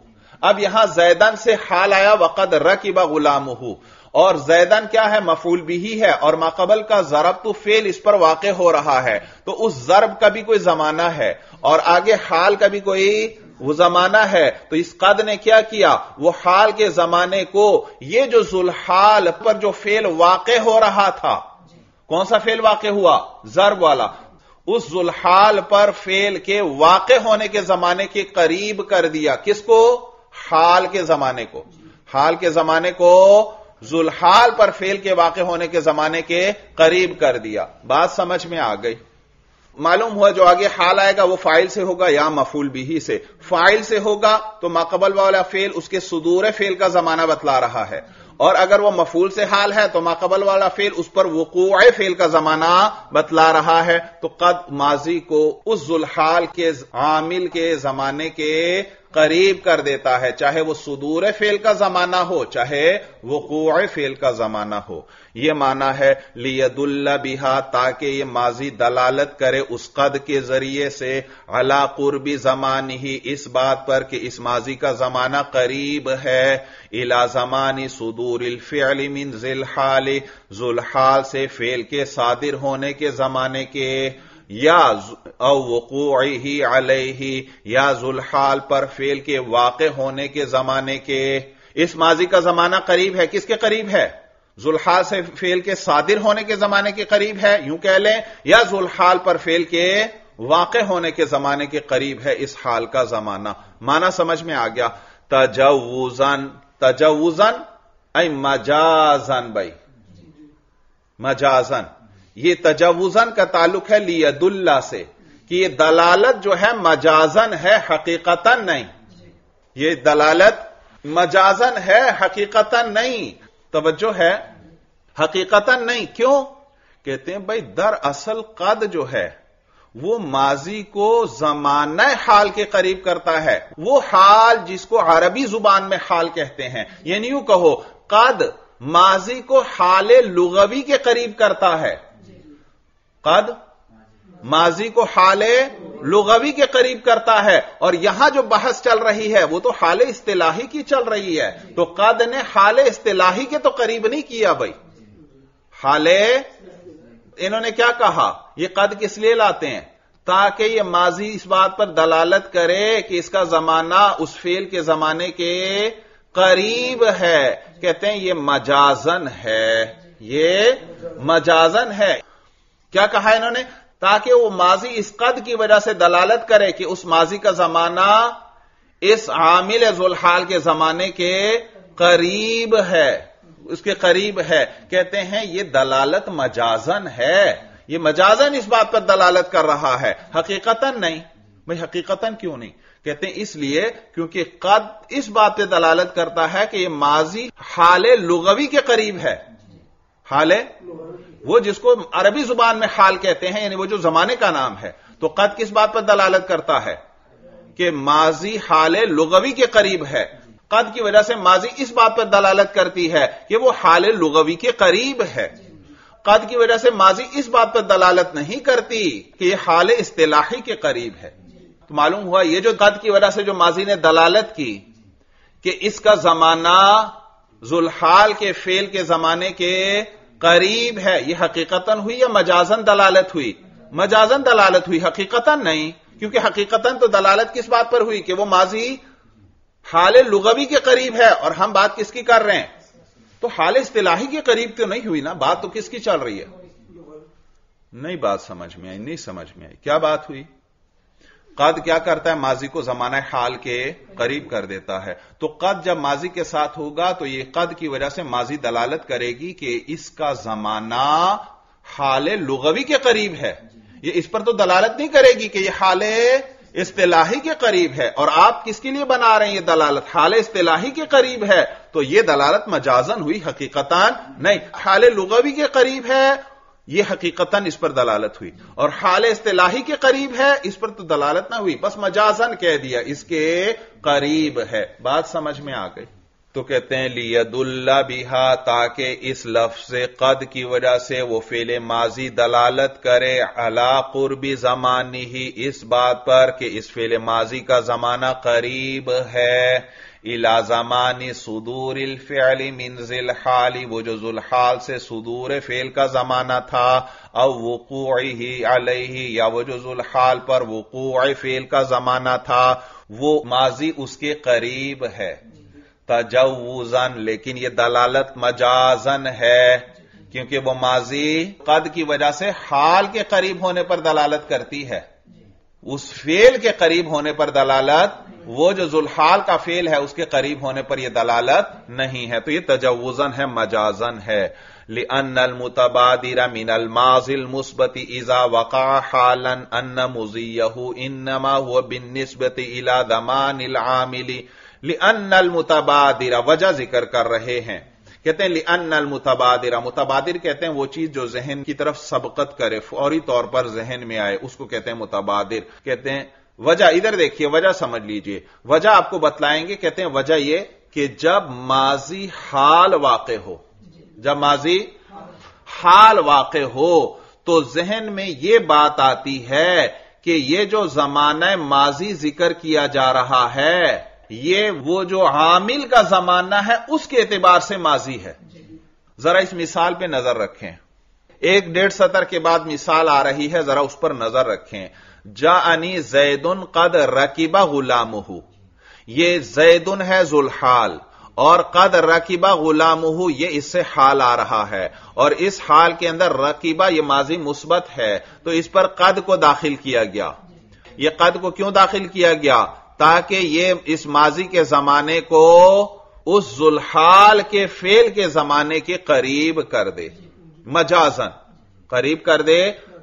अब यहां ज़ैदन से हाल आया वक़द रकिबा गुलामुहू, और ज़ैदन क्या है? मफऊल बिही है, और माकबल का ज़रबतु फेल इस पर वाक़े हो रहा है, तो उस ज़रब का भी कोई जमाना है और आगे हाल का भी कोई वो जमाना है। तो इस कद ने क्या किया? वो हाल के जमाने को, ये जो जुल्हाल पर जो फेल वाक़े हो रहा था, कौन सा फेल वाक़े हुआ? ज़र्ब वाला, उस जुल्हाल पर फेल के वाक़े होने के जमाने के करीब कर दिया। किसको? हाल के जमाने को। हाल के जमाने को जुल्हाल पर फेल के वाक़ होने के जमाने के करीब कर दिया। बात समझ में आ गई। मालूम हुआ जो आगे हाल आएगा वो फाइल से होगा या मफूल बिही से। फाइल से होगा तो माकबल वाला फेल उसके सुदूर फेल का जमाना बतला रहा है, और अगर वह मफूल से हाल है तो माकबल वाला फेल उस पर वकूए फेल का जमाना बतला रहा है। तो कद माजी को उस जुल्हाल के आमिल के जमाने के करीब कर देता है, चाहे वो सुदूर फेल का जमाना हो चाहे वकूए फेल का जमाना हो। यह माना है लियदुल्ला बिहा, ताकि यह माजी दलालत करे उस कद के जरिए से अला कुर्बी जमानी ही, इस बात पर कि इस माजी का जमाना करीब है, इला जमानी सुदूरिल फिअल मिन जुल्हाल, जुल्हाल से फेल के सादिर होने के जमाने के, या वक़ूइही अलैहि, या जुल्हाल पर फेल के वाक़े होने के जमाने के। इस माजी का जमाना करीब है, किसके करीब है? जुल्हाल से फेल के सादिर होने के जमाने के करीब है यूं कह लें, या जुल्हाल पर फेल के वाक़े होने के जमाने के करीब है इस हाल का जमाना। माना समझ में आ गया। तजवुजन, तजवुजन ऐ मजाजन, भाई मजाजन, यह तजवुजन का ताल्लुक है लियदुल्ला से, कि यह दलालत जो है मजाजन है, हकीकतन नहीं। यह दलालत मजाजन है, हकीकतन नहीं। तवज्जो है, हकीकतन नहीं। क्यों? कहते हैं भाई दरअसल कद जो है वो माजी को जमाना हाल के करीब करता है, वो हाल जिसको अरबी जुबान में हाल कहते हैं। यानी यूं कहो कद माजी को हाले लुगवी के करीब करता है, कद माजी को हाले लुगवी के करीब करता है। और यहां जो बहस चल रही है वो तो हाले इस्तिलाही की चल रही है, तो कद ने हाले इस्तिलाही के तो करीब नहीं किया भाई। हाले इन्होंने क्या कहा, ये कद किस लिए लाते हैं? ताकि ये माजी इस बात पर दलालत करे कि इसका जमाना उस फेल के जमाने के करीब है। कहते हैं ये मजाजन है, ये मजाजन है। क्या कहा इन्होंने? ताकि वो माजी इस कद की वजह से दलालत करे कि उस माजी का जमाना इस आमिल जुल्हाल के जमाने के करीब है, उसके करीब है। कहते हैं ये दलालत मजाजन है, ये मजाजन इस बात पर दलालत कर रहा है, हकीकतन नहीं। भाई हकीकतन क्यों नहीं? कहते हैं इसलिए क्योंकि कद इस बात पर दलालत करता है कि यह माजी हाले लुगवी के करीब है। हाले वो जिसको अरबी जुबान में हाल कहते हैं, यानी वो जो जमाने का नाम है। तो कद किस बात पर दलालत करता है कि माजी हाले लुगवी के करीब है। कद की वजह से माजी इस बात पर दलालत करती है कि वो हाले लुगवी के करीब है। कद की वजह से माजी इस बात पर दलालत नहीं करती कि यह हाले इस्तिलाही के करीब है। तो मालूम हुआ यह जो कद की वजह से जो माजी ने दलालत की कि इसका जमाना जुल्हाल के फेल के जमाने के करीब है, यह हकीकतन हुई या मजाजन दलालत हुई? मजाजन दलालत हुई, हकीकतन नहीं। क्योंकि हकीकतन तो दलालत किस बात पर हुई कि वो माजी हाले लुगवी के करीब है, और हम बात किसकी कर रहे हैं? तो हाले इस्तिलाही के करीब तो नहीं हुई ना, बात तो किसकी चल रही है? नहीं बात समझ में आई? नहीं समझ में आई। क्या बात हुई? कद क्या करता है? माजी को जमाना हाल के करीब कर देता है। तो कद जब माजी के साथ होगा तो यह कद की वजह से माजी दलालत करेगी कि इसका जमाना हाले लुगवी के करीब है। यह इस पर तो दलालत नहीं करेगी कि यह हाले इस्तिलाही के करीब है। और आप किसके लिए बना रहे हैं यह दलालत? हाले इस्तिलाही के करीब है। तो यह दलालत मजाजन हुई, हकीकतन नहीं। हाले लुगवी के करीब है, यह हकीकतन इस पर दलालत हुई। और हाल इस्तिलाही के करीब है, इस पर तो दलालत ना हुई, बस मजाजन कह दिया, इसके करीब है। बात समझ में आ गई। तो कहते हैं लियदुल्ला बिहा, ताकि इस लफ्ज़ कद की वजह से वो फेल माजी दलालत करे अला कुर्बी ज़मानी ही, इस बात पर कि इस फेल माजी का जमाना करीब है। इला ज़मानी सुदूरिल फ़िअल मिन ज़ुल्हाल, वो जो जुल्हाल से सुदूर फेल का जमाना था। अव वक़ूइही अलैहि, या वो जो जुल्हाल पर वक़ूइ फेल का जमाना था, वो माजी उसके करीब है। तजवुजन, लेकिन यह दलालत मजाजन है, क्योंकि वह माजी कद की वजह से हाल के करीब होने पर दलालत करती है, उस फेल के करीब होने पर दलालत वो जो जुल्हाल का फेल है उसके करीब होने पर यह दलालत नहीं है, तो यह तजवुजन है, मजाजन है। लिअन्नल मुतबादिरा मिनल माज़िल मुस्बति इज़ा वक़ा हालन अन्न मुज़ियहु इन्नमा हुवा बिन्निस्बति इला ज़मानिल आमिली। लिअन्नल मुतबादिरा वजह जिक्र कर रहे हैं, कहते हैं लिअन्नल मुतबादिरा, मुतबादिर कहते हैं वो चीज जो जहन की तरफ सबकत करे, फौरी तौर पर जहन में आए, उसको कहते हैं मुतबादिर। कहते हैं वजह, इधर देखिए वजह समझ लीजिए, वजह आपको बतलाएंगे। कहते हैं वजह ये कि जब माजी हाल वाक़े हो, जब माजी हाल वाक़े हो तो जहन में यह बात आती है कि यह जो जमाना माजी जिक्र किया जा रहा है ये वो जो आमिल का जमाना है उसके एतबार से माजी है। जरा इस मिसाल पे नजर रखें, एक डेढ़ सतर के बाद मिसाल आ रही है, जरा उस पर नजर रखें। जाअनी जैदुन कद रकीबा गुलामुहु, ये जैदुन है जुल्हाल, और कद रकीबा गुलामुहु ये इससे हाल आ रहा है, और इस हाल के अंदर रकीबा ये माजी मुस्बत है, तो इस पर कद को दाखिल किया गया। यह कद को क्यों दाखिल किया गया? ताकि ये इस माजी के जमाने को उस जुल्हाल के फेल के जमाने के करीब कर दे, मजाजन करीब कर दे,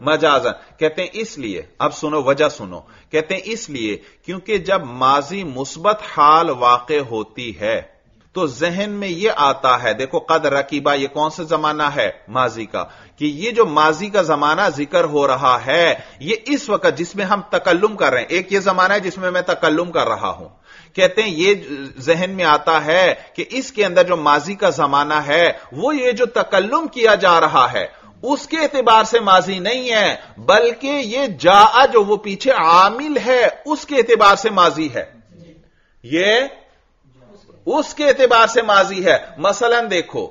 मजाजन। कहते हैं इसलिए, अब सुनो वजह सुनो, कहते हैं इसलिए क्योंकि जब माजी मुस्बत हाल वाक़े होती है तो जहन में यह आता है, देखो कद रकीबा यह कौन सा जमाना है माजी का, कि यह जो माजी का जमाना जिक्र हो रहा है यह इस वक्त जिसमें हम तकल्लुम कर रहे हैं, एक यह जमाना है जिसमें मैं तकल्लुम कर रहा हूं। कहते हैं यह जहन में आता है कि इसके अंदर जो माजी का जमाना है वो ये जो तकल्लुम किया जा रहा है उसके एतबार से माजी नहीं है, बल्कि यह जाआ जो वो पीछे आमिल है उसके एतबार से माजी है, यह उसके एतबार से माजी है। मसलन देखो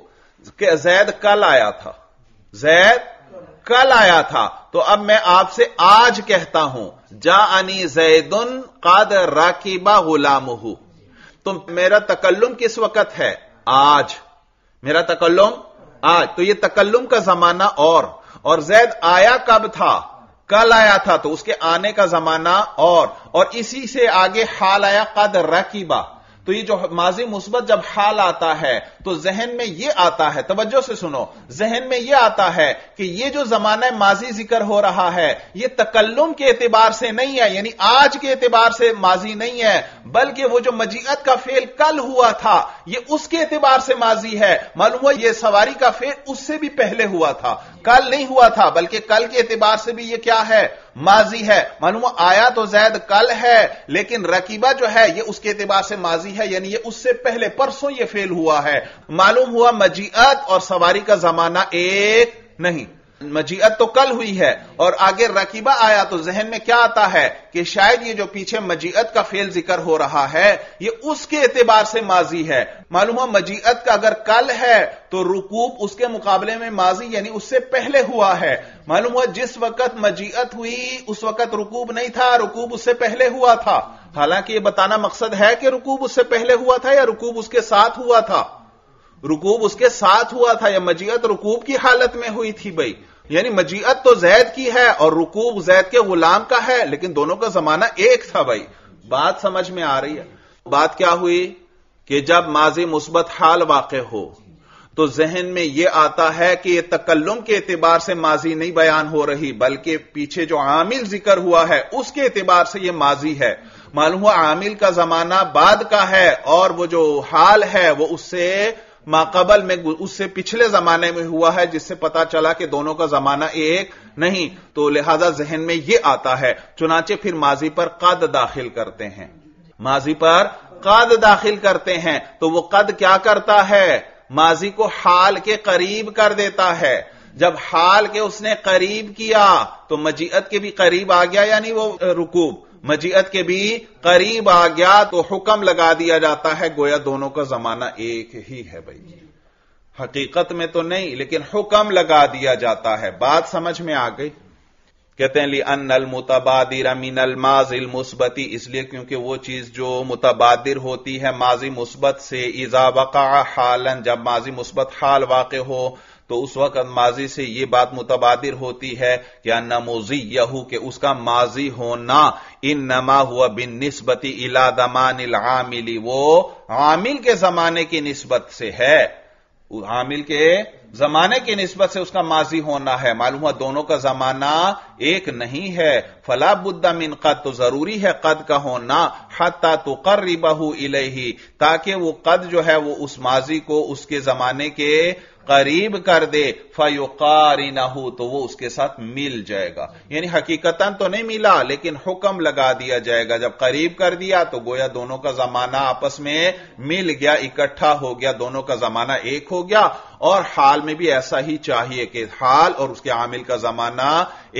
कि जैद कल आया था, जैद कल आया था, तो अब मैं आपसे आज कहता हूं जाअनी जैदुन कद रकीबा गुलामुहु, तो मेरा तकल्लुम किस वक्त है? आज, मेरा तकल्लुम आज, तो यह तकल्लुम का जमाना। और और जैद आया कब था? कल आया था, तो उसके आने का जमाना। और और इसी से आगे हाल आया कद रकीबा, तो ये जो माजी मुस्बत जब हाल आता है तो जहन में यह आता है, तवज्जो से सुनो, जहन में यह आता है कि यह जो जमाना माजी जिक्र हो रहा है यह तकल्लुम के एतबार से नहीं है, यानी आज के एतबार से माजी नहीं है, बल्कि वो जो मजीअत का फेल कल हुआ था यह उसके एतबार से माजी है। मालूम हुआ यह सवारी का फेल उससे भी पहले हुआ था, कल नहीं हुआ था, बल्कि कल के एतबार से भी यह क्या है? माजी है। मालूम आया तो जैद कल है, लेकिन रकीबा जो है यह उसके एतबार से माजी है, यानी यह उससे पहले परसों यह फेल हुआ है। मालूम हुआ मजीअत और सवारी का जमाना एक नहीं, मजीअत तो कल हुई है और आगे रकीबा आया, तो जहन में क्या आता है कि शायद यह जो पीछे मजीअत का फेल जिक्र हो रहा है यह उसके एतबार से माजी है। मालूम हुआ मजीअत का अगर कल है तो रुकूब उसके मुकाबले में माजी यानी उससे पहले हुआ है। मालूम हुआ जिस वक्त मजीअत हुई उस वक्त रुकूब नहीं था, रुकूब उससे पहले हुआ था। हालांकि यह बताना मकसद है कि रुकूब उससे पहले हुआ था या रुकूब उसके साथ हुआ था, रुकूब उसके साथ हुआ था या मजीअत रुकूब की हालत में हुई थी। भाई यानी मजीअत तो जैद की है और रुकूब जैद के गुलाम का है, लेकिन दोनों का जमाना एक था। भाई बात समझ में आ रही है? बात क्या हुई कि जब माजी मुस्बत हाल वाक़े हो तो जहन में यह आता है कि यह तकल्लुम के एतबार से माजी नहीं बयान हो रही, बल्कि पीछे जो आमिल जिक्र हुआ है उसके एतबार से यह माजी है। मालूम हुआ आमिल का जमाना बाद का है और वो जो हाल है वो उससे माकबल में, उससे पिछले जमाने में हुआ है, जिससे पता चला कि दोनों का जमाना एक नहीं, तो लिहाजा जहन में यह आता है। चुनाचे फिर माजी पर कद दाखिल करते हैं, माजी पर कद दाखिल करते हैं, तो वो कद क्या करता है? माजी को हाल के करीब कर देता है। जब हाल के उसने करीब किया तो मजीअत के भी करीब आ गया, यानी वो रुकूब मजीअत के भी करीब आ गया, तो हुक्म लगा दिया जाता है गोया दोनों का जमाना एक ही है। भाई हकीकत में तो नहीं, लेकिन हुक्म लगा दिया जाता है। बात समझ में आ गई? कहते हैं लिअन्नल मुतबादिर मिनल माज़िल मुस्बति, इसलिए क्योंकि वो चीज जो मुतबादिर होती है माजी मुस्बत से, इज़ा वक़अ हालन, जब माजी मुस्बत हाल वाक़े हो तो उस वक्त माजी से ये बात मुतबादिर होती है कि अन्ना मोजी यहू के उसका माजी होना इन नमा हुआ बिन निस्बती इला दमानिल आमिली, वो आमिल के जमाने की निस्बत से है, आमिल के जमाने की निस्बत से उसका माजी होना है। मालूम हुआ दोनों का जमाना एक नहीं है। फला बुद्दा मिन कद, तो जरूरी है कद का होना, हत्ता तुकर्रिबहु इलैहि, ताकि वो कद जो है वो उस माजी को उसके जमाने के करीब कर दे। फयुकारिनहु, तो वो उसके साथ मिल जाएगा, यानी हकीकतन तो नहीं मिला लेकिन हुक्म लगा दिया जाएगा। जब करीब कर दिया तो गोया दोनों का जमाना आपस में मिल गया, इकट्ठा हो गया, दोनों का जमाना एक हो गया। और हाल में भी ऐसा ही चाहिए कि हाल और उसके आमिल का जमाना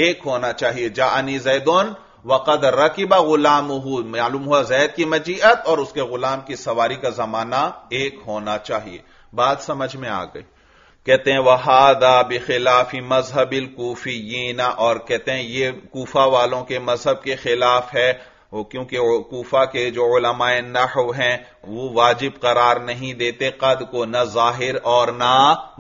एक होना चाहिए। जानी जैदुन वक़द रकीबा गुलामुहु, मालूम हुआ जैद की मजीअत और उसके गुलाम की सवारी का जमाना एक होना चाहिए। बात समझ में आ गई। कहते हैं वहादा बिखिलाफी मजहबिल कूफियीना, और कहते हैं ये कूफा वालों के मजहब के खिलाफ है, क्योंकि कूफा के जो उलमाए नहव हैं वो वाजिब करार नहीं देते कद को, न जाहिर और ना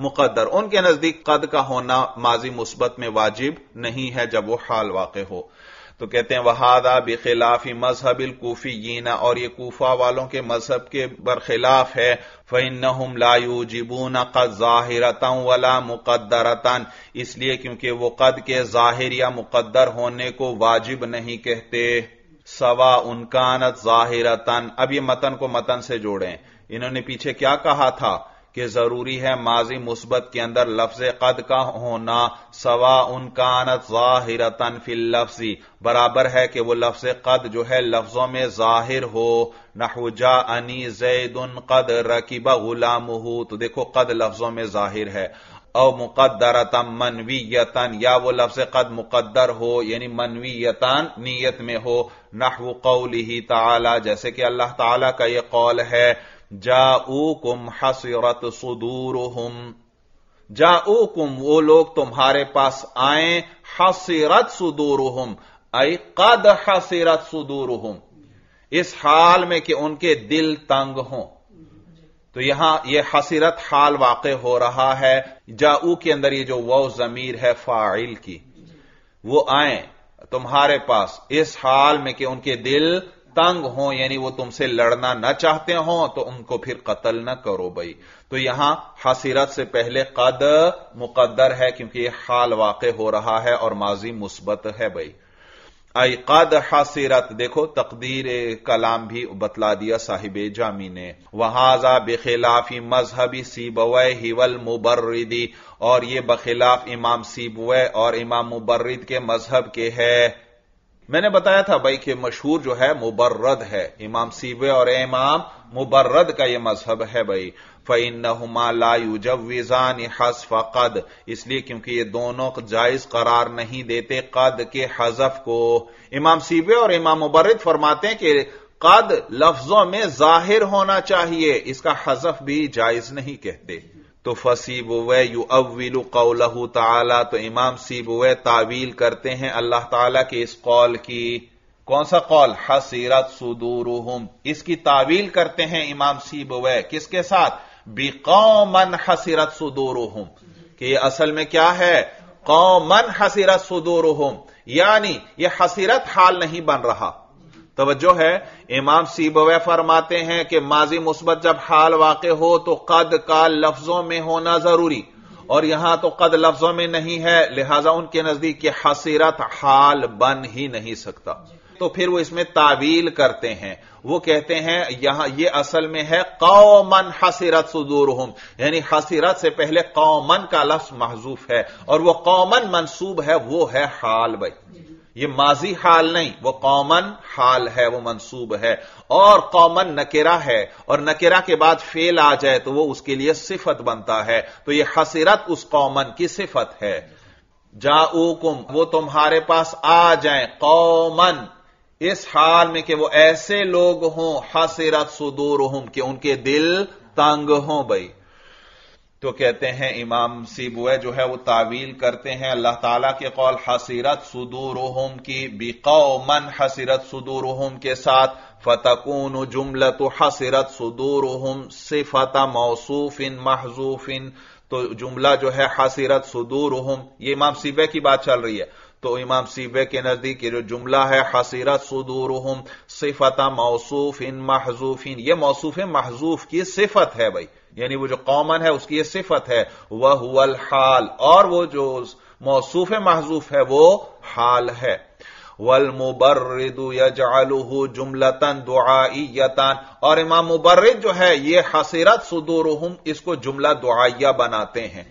मुकद्दर। उनके नजदीक कद का होना माजी मुस्बत में वाजिब नहीं है जब वो हाल वाक़े हो। तो कहते हैं वहादा बिखिलाफी मजहबिल कूफियीना, और ये कूफा वालों के मजहब के बरखिलाफ है। फइन्नहुम ला युजिबूना क़द ज़ाहिरतन वला मुक़द्दरतन, इसलिए क्योंकि वो कद के जाहिर या मुकद्दर होने को वाजिब नहीं कहते। सवा उनकानत ज़ाहिरतन, अब ये मतन को मतन से जोड़ें। इन्होंने पीछे क्या कहा था कि जरूरी है माजी मुस्बत के अंदर लफ्ज कद का होना। सवा उन कानत ज़ाहिरतन फिल लफ्जी, बराबर है कि वो लफ्ज कद जो है लफ्जों में जाहिर हो। नहु जाअनी ज़ैदुन कद रकीबा गुलामुहु, तो देखो कद लफ्जों में जाहिर है। और मुकद्दरतन मनवीयतन, या वो लफ्ज कद मुकद्दर हो यानी मनवीयतन नीयत में हो। नहु कौलिही ताला, जैसे कि अल्लाह ताला का ये कौल है जाऊकुम हसिरत सुदूरुहुम, जाऊकुम वो लोग तुम्हारे पास आए, हसिरत सुदूरुहुम अय कद हसिरत सुदूरुहुम, इस हाल में कि उनके दिल तंग हों। तो यहां यह हसिरत हाल वाक़े हो रहा है। जाऊ के अंदर ये जो वाव ज़मीर है फाइल की, वो आए तुम्हारे पास इस हाल में कि उनके दिल तंग हो, यानी वो तुमसे लड़ना ना चाहते हो, तो उनको फिर कत्ल ना करो भाई। तो यहां हसीरत से पहले कद मुकद्दर है क्योंकि यह हाल वाक़े हो रहा है और माजी मुस्बत है भाई। आई कद हसीरत, देखो तकदीर कलाम भी बतला दिया साहिब जामी ने। वहाजा बेखिलाफी मजहबी सीबवै हिवल मुबर्रिदी, और ये बखिलाफ इमाम सीबवै और इमाम मुबर्रिद के मजहब के है। मैंने बताया था भाई कि मशहूर जो है मुबर्रद है, इमाम सीबे और इमाम मुबर्रद का यह मजहब है भाई। फइन्नहुमा ला युजव्विज़ानि हस्फ कद, इसलिए क्योंकि ये दोनों जायज करार नहीं देते कद के हजफ को। इमाम सीबे और इमाम मुबर्रद फरमाते हैं कि कद लफ्जों में जाहिर होना चाहिए, इसका हजफ भी जायज नहीं कहते। तो फसीबुवै युअव्विलु कौलहु ताला, तो इमाम सीबुवै तावील करते हैं अल्लाह ताला के इस कौल की। कौन सा कौल? हसीरत सुदूरुहुम, इसकी तावील करते हैं इमाम सीबुवै, किसके साथ? बिकौमन हसीरत सुदूरुहुम, कि यह असल में क्या है? कौमन हसीरत सुदूरुहुम, यानी यह हसीरत हाल नहीं बन रहा। तवज्जो है, इमाम सीबवे फरमाते हैं कि माजी मुस्बत जब हाल वाक़े हो तो कद का लफ्जों में होना जरूरी, और यहां तो कद लफ्जों में नहीं है, लिहाजा उनके नजदीक ये हसीरत हाल बन ही नहीं सकता। तो फिर वो इसमें तावील करते हैं, वो कहते हैं यहां ये असल में है कौमन हसीरत सुदूरहुम, यानी हसीरत से पहले कौमन का लफ्ज महजूफ है और वह कौमन मनसूब है, वो है हाल भाई। ये माजी हाल नहीं, वो कौमन हाल है, वो मंसूब है। और कौमन नकेरा है, और नकेरा के बाद फेल आ जाए तो वो उसके लिए सिफत बनता है। तो ये हसीरत उस कौमन की सिफत है। जाऊकुम, वो तुम्हारे पास आ जाएं, कौमन इस हाल में कि वो ऐसे लोग हों, हसीरत सुदूरहुम कि उनके दिल तंग हों भाई। तो कहते हैं इमाम सीबुए जो है वो तावील करते हैं अल्लाह ताला के कौल हसीरत सुदूरुहुम की बिकौमन हसीरत सुदूरुहुम के साथ। फतकून जुमलतु हसीरत सुदूरुहुम सिफत मौसूफिन महजूफिन, तो जुमला जो है हासिरत सुदूरुहुम, ये इमाम सीबे की बात चल रही है। तो इमाम सीबे के नजदीक जो जुमला है हासिरत सुदूरुहुम सिफता मौसूफ इन महजूफिन, यह मौसूफ महजूफ की सिफत है भाई, यानी वो जो कॉमन है उसकी ये सिफत है। वह हुवल हाल, और वो जो मौसूफ महजूफ है वो हाल है। वल मुबर्रिदु यजअलुहु जुमलतन दुआइयतन, और इमाम मुबर्रिद जो है ये हसीरत सुदूरुहुम इसको जुमला दुआइया बनाते हैं।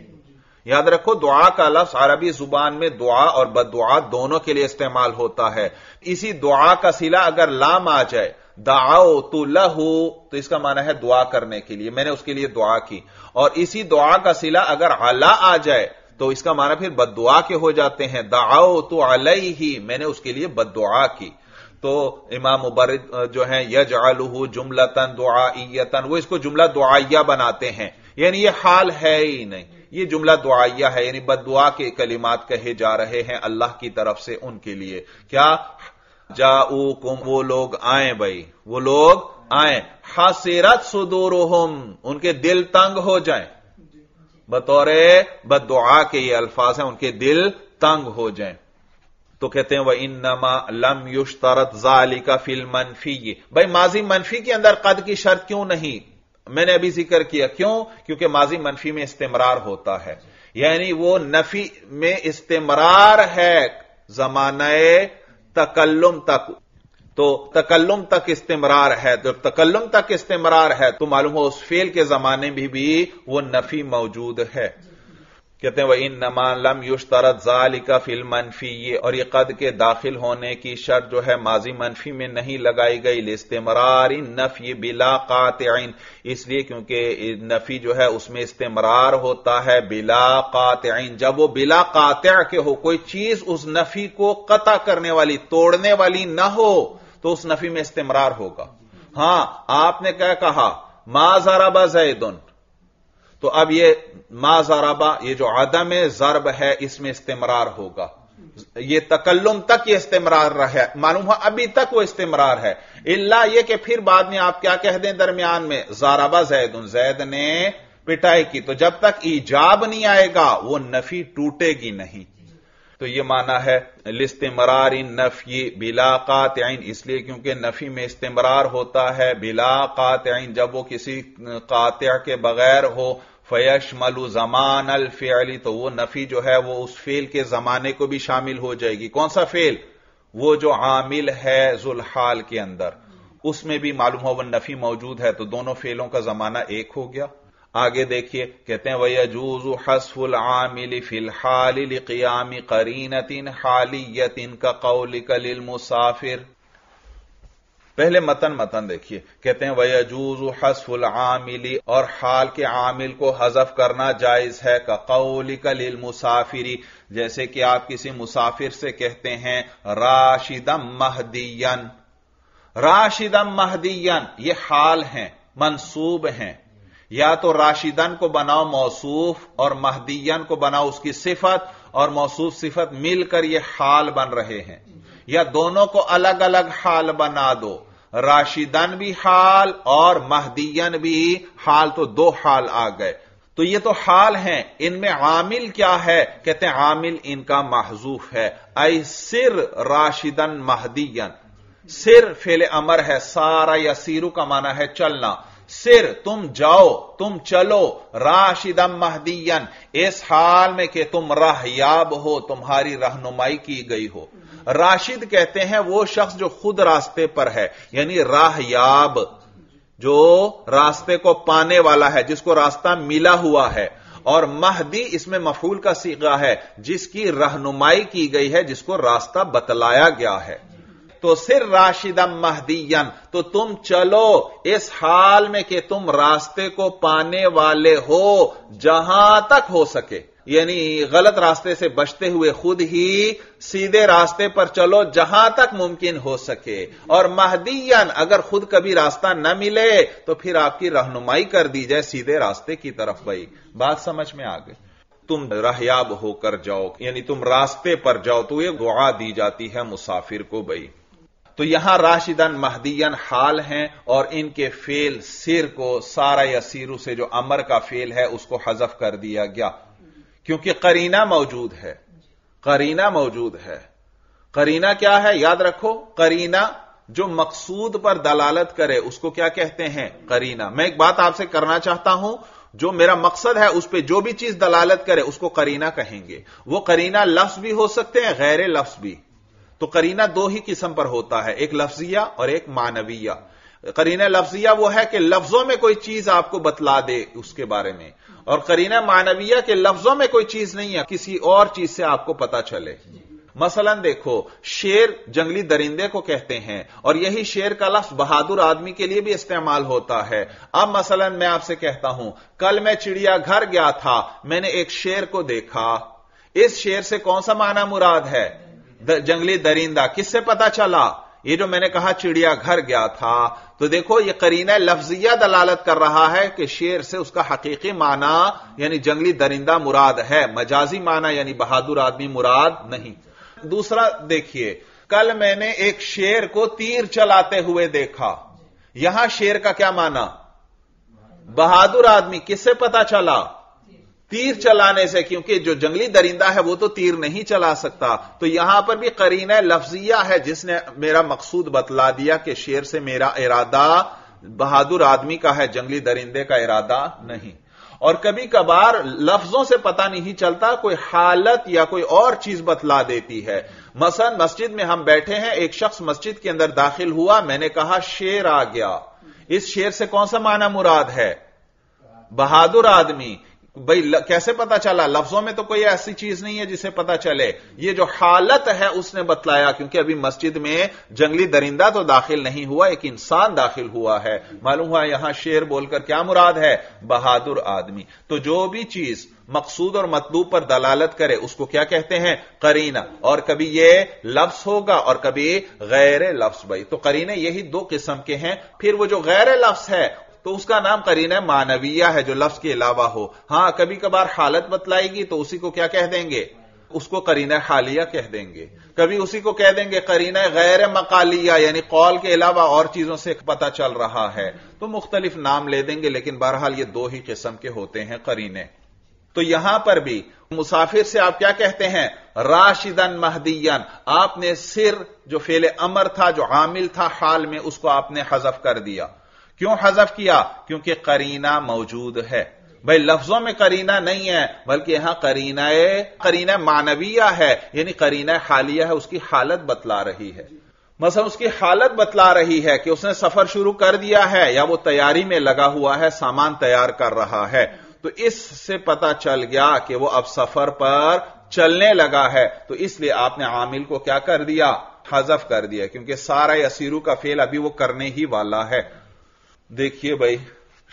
याद रखो दुआ का लफ्ज अरबी जुबान में दुआ और बददुआ दोनों के लिए इस्तेमाल होता है। इसी दुआ का सिला अगर लाम आ जाए दाओ तु लहू, तो इसका माना है दुआ करने के लिए, मैंने उसके लिए दुआ की। और इसी दुआ का सिला अगर अला आ जाए तो इसका माना फिर बद्दुआ के हो जाते हैं, दाओ तु अलैही, मैंने उसके लिए बद्दुआ की। तो इमाम मुबर्रिद जो है यजअलुहु जुमलतन दुआइयतन, वो इसको जुमला दुआइया बनाते हैं, यानी ये हाल है ही नहीं, ये जुमला दुआइया है, यानी बद्दुआ के कलिमात कहे जा रहे हैं अल्लाह की तरफ से उनके लिए। क्या जाऊकुम, वो लोग आए भाई, वो लोग आए, हासिरत सुदूरुहुम, उनके दिल तंग हो जाए, बतौरे बद्दुआ के ये अल्फाज हैं, उनके दिल तंग हो जाए। तो कहते हैं वह इन्नमा लम युश्तरत ज़ालिका फिल मनफी, भाई माजी मनफी के अंदर कद की शर्त क्यों नहीं, मैंने अभी जिक्र किया क्यों, क्योंकि माजी मनफी में इस्तेमरार होता है, यानी वो नफी में इस्तेमरार है जमाने तकल्लुम तक, तो तकल्लुम तक इस्तेमरार है। तो तकल्लुम तक इस्तेमरार है तो मालूम हो उस फेल के जमाने में भी वो नफी मौजूद है। कहते हैं वह इन नमान लम युश्तरत ज़ालिका फिल मनफी, ये और ये कद के दाखिल होने की शर्त जो है माजी मनफी में नहीं लगाई गई, लिस्तेमरार नफी बिला कातिइन, इसलिए क्योंकि नफी जो है उसमें इस्तेमरार होता है बिला कातिइन, जब वो बिला कातिअ के हो, कोई चीज उस नफी को कता करने वाली तोड़ने वाली ना हो तो उस नफी में इस्तेमरार होगा। हां आपने क्या कहा, मा ज़रबा ज़ैदुन, तो अब ये मा ज़रबा ये जो आदम ज़रब है इसमें इस्तेमरार होगा, ये तकल्लुम तक ये इस्तेमरार रहा है, मालूम हुआ अभी तक वो इस्तेमरार है, इल्ला ये कि फिर बाद में आप क्या कह दें दरमियान में ज़रबा ज़ैदुन, ज़ैद ने पिटाई की, तो जब तक ईजाब नहीं आएगा वो नफी टूटेगी नहीं। तो ये माना है लिस्तिमरार नफी बिला कातिइन, इसलिए क्योंकि नफी में इस्तिमरार होता है बिला कातिइन, जब वो किसी कातिअ के बगैर हो, फयशमलु ज़मान अल फ़िअली, तो वो नफी जो है वो उस फेल के जमाने को भी शामिल हो जाएगी। कौन सा फेल, वो जो आमिल है जुल हाल के अंदर, उसमें भी मालूम हो वह नफी मौजूद है, तो दोनों फेलों का जमाना एक हो गया। आगे देखिए कहते हैं वयजूज़ु हस्फुल आमिल फिल हाल लिक़ियाम क़रीनतिन हालियतिन का क़ौलिक लिल मुसाफिर। पहले मतन मतन देखिए, कहते हैं वयजूज़ु हस्फुल आमिल, और हाल के आमिल को हजफ करना जायज है, का क़ौलिक लिल मुसाफिरी, जैसे कि आप किसी मुसाफिर से कहते हैं राशिदम महदियन, राशिदम महदियन, ये हाल हैं मंसूब हैं, या तो राशिदन को बनाओ मौसूफ और महदियन को बनाओ उसकी सिफत और मौसूफ सिफत, मिलकर ये हाल बन रहे हैं, या दोनों को अलग अलग हाल बना दो, राशिदन भी हाल और महदियन भी हाल, तो दो हाल आ गए। तो ये तो हाल हैं, इनमें आमिल क्या है, कहते हैं आमिल इनका महजूफ है, ऐ सिर राशिदन महदियन, सिर फेल अमर है, सारा या सीरू का माना है चलना, सिर तुम जाओ तुम चलो, राशिदम महदियन इस हाल में कि तुम रहयाब हो, तुम्हारी रहनुमाई की गई हो। राशिद कहते हैं वो शख्स जो खुद रास्ते पर है, यानी रहयाब जो रास्ते को पाने वाला है, जिसको रास्ता मिला हुआ है, और महदी इसमें मफूल का सीगा है, जिसकी रहनुमाई की गई है, जिसको रास्ता बतलाया गया है। तो सिर राशिदम महदियन, तो तुम चलो इस हाल में कि तुम रास्ते को पाने वाले हो, जहां तक हो सके, यानी गलत रास्ते से बचते हुए खुद ही सीधे रास्ते पर चलो जहां तक मुमकिन हो सके। और महदियन अगर खुद कभी रास्ता न मिले तो फिर आपकी रहनुमाई कर दी जाए सीधे रास्ते की तरफ। भाई बात समझ में आ गई, तुम रहयाब होकर जाओ यानी तुम रास्ते पर जाओ, तो यह दुआ दी जाती है मुसाफिर को। भाई तो यहां राशिदन महदियन हाल हैं और इनके फेल सिर को सारा या सीरू से जो अमर का फेल है उसको हजफ कर दिया गया, क्योंकि करीना मौजूद है। करीना मौजूद है। करीना क्या है? याद रखो, करीना जो मकसूद पर दलालत करे उसको क्या कहते हैं? करीना। मैं एक बात आपसे करना चाहता हूं, जो मेरा मकसद है उस पर जो भी चीज दलालत करे उसको करीना कहेंगे। वो करीना लफ्ज भी हो सकते हैं, गैर लफ्ज भी। तो करीना दो ही किस्म पर होता है, एक लफ्जिया और एक मानविया। करीना लफ्जिया वो है कि लफ्जों में कोई चीज आपको बतला दे उसके बारे में, और करीना मानविया के लफ्जों में कोई चीज नहीं है, किसी और चीज से आपको पता चले। मसलन देखो, शेर जंगली दरिंदे को कहते हैं और यही शेर का लफ्ज बहादुर आदमी के लिए भी इस्तेमाल होता है। अब मसलन मैं आपसे कहता हूं, कल मैं चिड़ियाघर गया था, मैंने एक शेर को देखा। इस शेर से कौन सा माना मुराद है? जंगली दरिंदा। किससे पता चला? ये जो मैंने कहा चिड़ियाघर गया था। तो देखो ये करीना लफ्जिया दलालत कर रहा है कि शेर से उसका हकीकी माना यानी जंगली दरिंदा मुराद है, मजाजी माना यानी बहादुर आदमी मुराद नहीं। दूसरा देखिए, कल मैंने एक शेर को तीर चलाते हुए देखा, यहां शेर का क्या माना? बहादुर आदमी। किससे पता चला? तीर चलाने से, क्योंकि जो जंगली दरिंदा है वो तो तीर नहीं चला सकता। तो यहां पर भी करीना लफ्जिया है जिसने मेरा मकसूद बतला दिया कि शेर से मेरा इरादा बहादुर आदमी का है, जंगली दरिंदे का इरादा नहीं। और कभी कभार लफ्जों से पता नहीं चलता, कोई हालत या कोई और चीज बतला देती है। मसलन मस्जिद में हम बैठे हैं, एक शख्स मस्जिद के अंदर दाखिल हुआ, मैंने कहा शेर आ गया। इस शेर से कौन सा माना मुराद है? बहादुर आदमी। भाई कैसे पता चला? लफ्जों में तो कोई ऐसी चीज नहीं है जिसे पता चले, ये जो हालत है उसने बतलाया, क्योंकि अभी मस्जिद में जंगली दरिंदा तो दाखिल नहीं हुआ, एक इंसान दाखिल हुआ है। मालूम हुआ यहां शेर बोलकर क्या मुराद है? बहादुर आदमी। तो जो भी चीज मकसूद और मतलूब पर दलालत करे उसको क्या कहते हैं? करीना। और कभी ये लफ्ज होगा और कभी गैर लफ्ज। भाई तो करीने यही दो किस्म के हैं। फिर वो जो गैर लफ्ज है तो उसका नाम करीना मानविया है, जो लफ्ज के अलावा हो। हां कभी कभार हालत बतलाएगी तो उसी को क्या कह देंगे? उसको करीना हालिया कह देंगे। कभी उसी को कह देंगे करीना गैर मकालिया, यानी कौल के अलावा और चीजों से पता चल रहा है, तो मुख्तलिफ नाम ले देंगे। लेकिन बहरहाल ये दो ही किस्म के होते हैं करीने। तो यहां पर भी मुसाफिर से आप क्या कहते हैं? राशिदन महदियन। आपने सिर जो फेल अमर था, जो आमिल था हाल में, उसको आपने हजफ कर दिया। क्यों हजफ किया? क्योंकि करीना मौजूद है। भाई लफ्जों में करीना नहीं है, बल्कि यहां करीना करीना मानविया है, यानी करीना हालिया है, उसकी हालत बतला रही है। मसलन उसकी हालत बतला रही है कि उसने सफर शुरू कर दिया है, या वो तैयारी में लगा हुआ है, सामान तैयार कर रहा है। तो इससे पता चल गया कि वो अब सफर पर चलने लगा है, तो इसलिए आपने आमिल को क्या कर दिया? हजफ कर दिया, क्योंकि सारा यसीरू का फेल अभी वो करने ही वाला है। देखिए भाई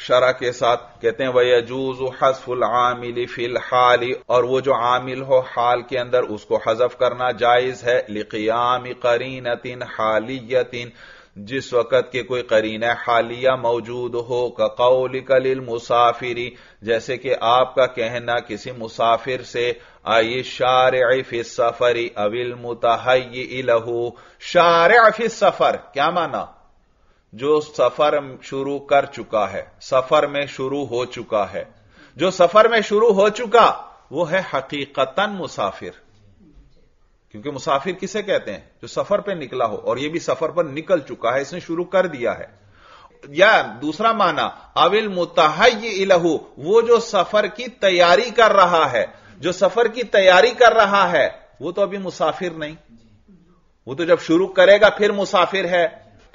शरा के साथ कहते हैं वयजूज हज़्फ़ुल आमिल फिल हाली, और वो जो आमिल हो हाल के अंदर उसको हजफ करना जायज है। लिक़ियाम करीनतिन हालियतिन, जिस वक़्त के कोई करीना हालिया मौजूद हो। का क़ौलिका लिल मुसाफिरी, जैसे कि आपका कहना किसी मुसाफिर से। आई शारिअ फ़ी सफरी अविल मुतहय्यि लहू। शारिअ फ़ी सफर क्या माना? जो सफर शुरू कर चुका है, सफर में शुरू हो चुका है। जो सफर में शुरू हो चुका वो है हकीकतन मुसाफिर, क्योंकि मुसाफिर किसे कहते हैं? जो सफर पे निकला हो, और ये भी सफर पर निकल चुका है, इसने शुरू कर दिया है। या दूसरा माना अविल मुतहय्यि इलहु, वो जो सफर की तैयारी कर रहा है। जो सफर की तैयारी कर रहा है वो तो अभी मुसाफिर नहीं, वो तो जब शुरू करेगा फिर मुसाफिर है।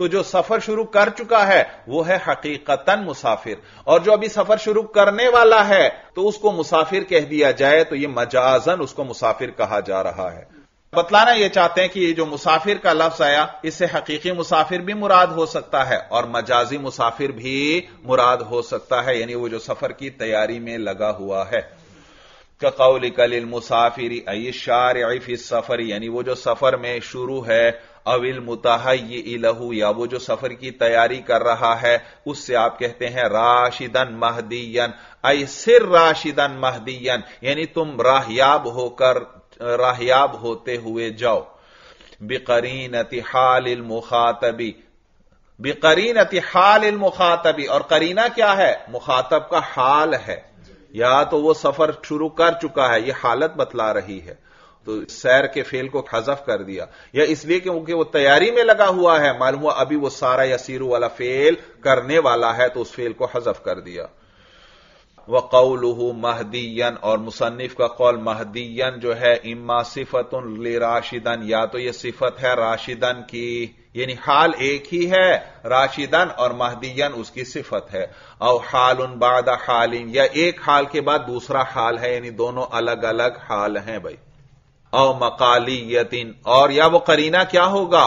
तो जो सफर शुरू कर चुका है वो है हकीकतन मुसाफिर, और जो अभी सफर शुरू करने वाला है तो उसको मुसाफिर कह दिया जाए, तो ये मजाजन उसको मुसाफिर कहा जा रहा है। बतलाना ये चाहते हैं कि ये जो मुसाफिर का लफ्ज आया, इससे हकीकी मुसाफिर भी मुराद हो सकता है और मजाजी मुसाफिर भी मुराद हो सकता है, यानी वो जो सफर की तैयारी में लगा हुआ है। का कौलिका लिल मुसाफिरी अय शारिअ फी सफर, यानी वो जो सफर में शुरू है। अविल मुतहय्यि लहू, या वो जो सफर की तैयारी कर रहा है उससे आप कहते हैं राशिदन महदियन। अय सिर राशिदन महदियन, यानी तुम राहयाब होकर राहयाब होते हुए जाओ। बिकरीनति हालिल मुखातबी, बिकरीनति हालिल मुखातबी। और करीना क्या है? मुखातब का हाल है, या तो वो सफर शुरू कर चुका है, यह हालत बतला रही है, तो सैर के फेल को हजफ कर दिया, या इसलिए क्योंकि वो तैयारी में लगा हुआ है, मालूम हुआ अभी वो सारा यसीरू वाला फेल करने वाला है, तो उस फेल को हजफ कर दिया। व कौलुहु महदीयन, और मुसन्निफ का कौल महदीयन जो है, इम्मा सिफतुन लिराशिदन, या तो यह सिफत है राशिदन की, यानी हाल एक ही है राशिदन और महदीयन उसकी सिफत है, और हालुन बाद हालिन, या एक हाल के बाद दूसरा हाल है, यानी दोनों अलग अलग हाल हैं भाई। और मकालियतिन, और या वो करीना क्या होगा?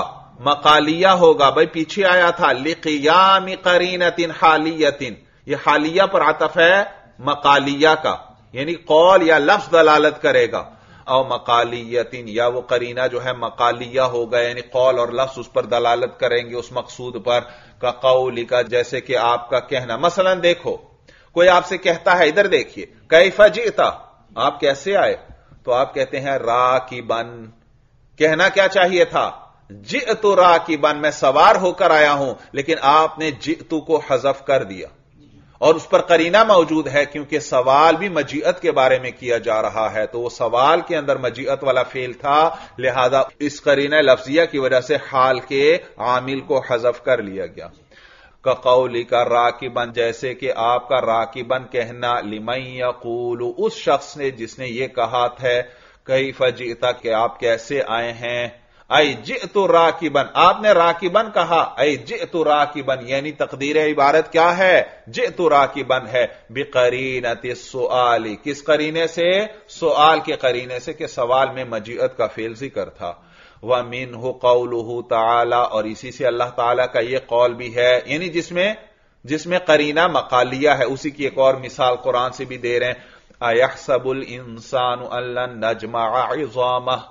मकालिया होगा भाई, पीछे आया था लिकियामी करीनतिन हालियतिन, यह हालिया पर आतफ है मकालिया का, यानी कौल या लफ्ज दलालत करेगा। और मकालियतिन, या वो करीना जो है मकालिया होगा, यानी कौल और लफ्ज उस पर दलालत करेंगे, उस मकसूद पर। का कौली का, जैसे कि आपका कहना, मसलन देखो कोई आपसे कहता है, इधर देखिए, कैफा जीता, आप कैसे आए, तो आप कहते हैं राकिबन। कहना क्या चाहिए था? जितु राकिबन, मैं सवार होकर आया हूं, लेकिन आपने जितु को हजफ कर दिया, और उस पर करीना मौजूद है, क्योंकि सवाल भी मजीअत के बारे में किया जा रहा है, तो वो सवाल के अंदर मजीअत वाला फेल था, लिहाजा इस करीना लफ्जिया की वजह से हाल के आमिल को हजफ कर लिया गया। का कौली का राकिबन, जैसे कि आपका राकिबन कहना, लिमन यकूलु, उस शख्स ने जिसने ये कहा था कैफ़ जिता, कि आप कैसे आए हैं, आई जितु राकिबन, आपने राकिबन कहा, आई जितु राकिबन, यानी तकदीर इबारत क्या है? जितु राकिबन है। बिकरीनति सुआली, किस करीने से? सुआल के करीने से, कि सवाल में मजीअत का फेल जिक्र था। व मिन्हु कौलुहु ताला, और इसी से अल्लाह ताला का यह कौल भी है, यानी जिसमें जिसमें करीना मकालिया है, उसी की एक और मिसाल कुरान से भी दे रहे हैं। अयहसबुल इंसानु अल्लन नजमा इज़ामह,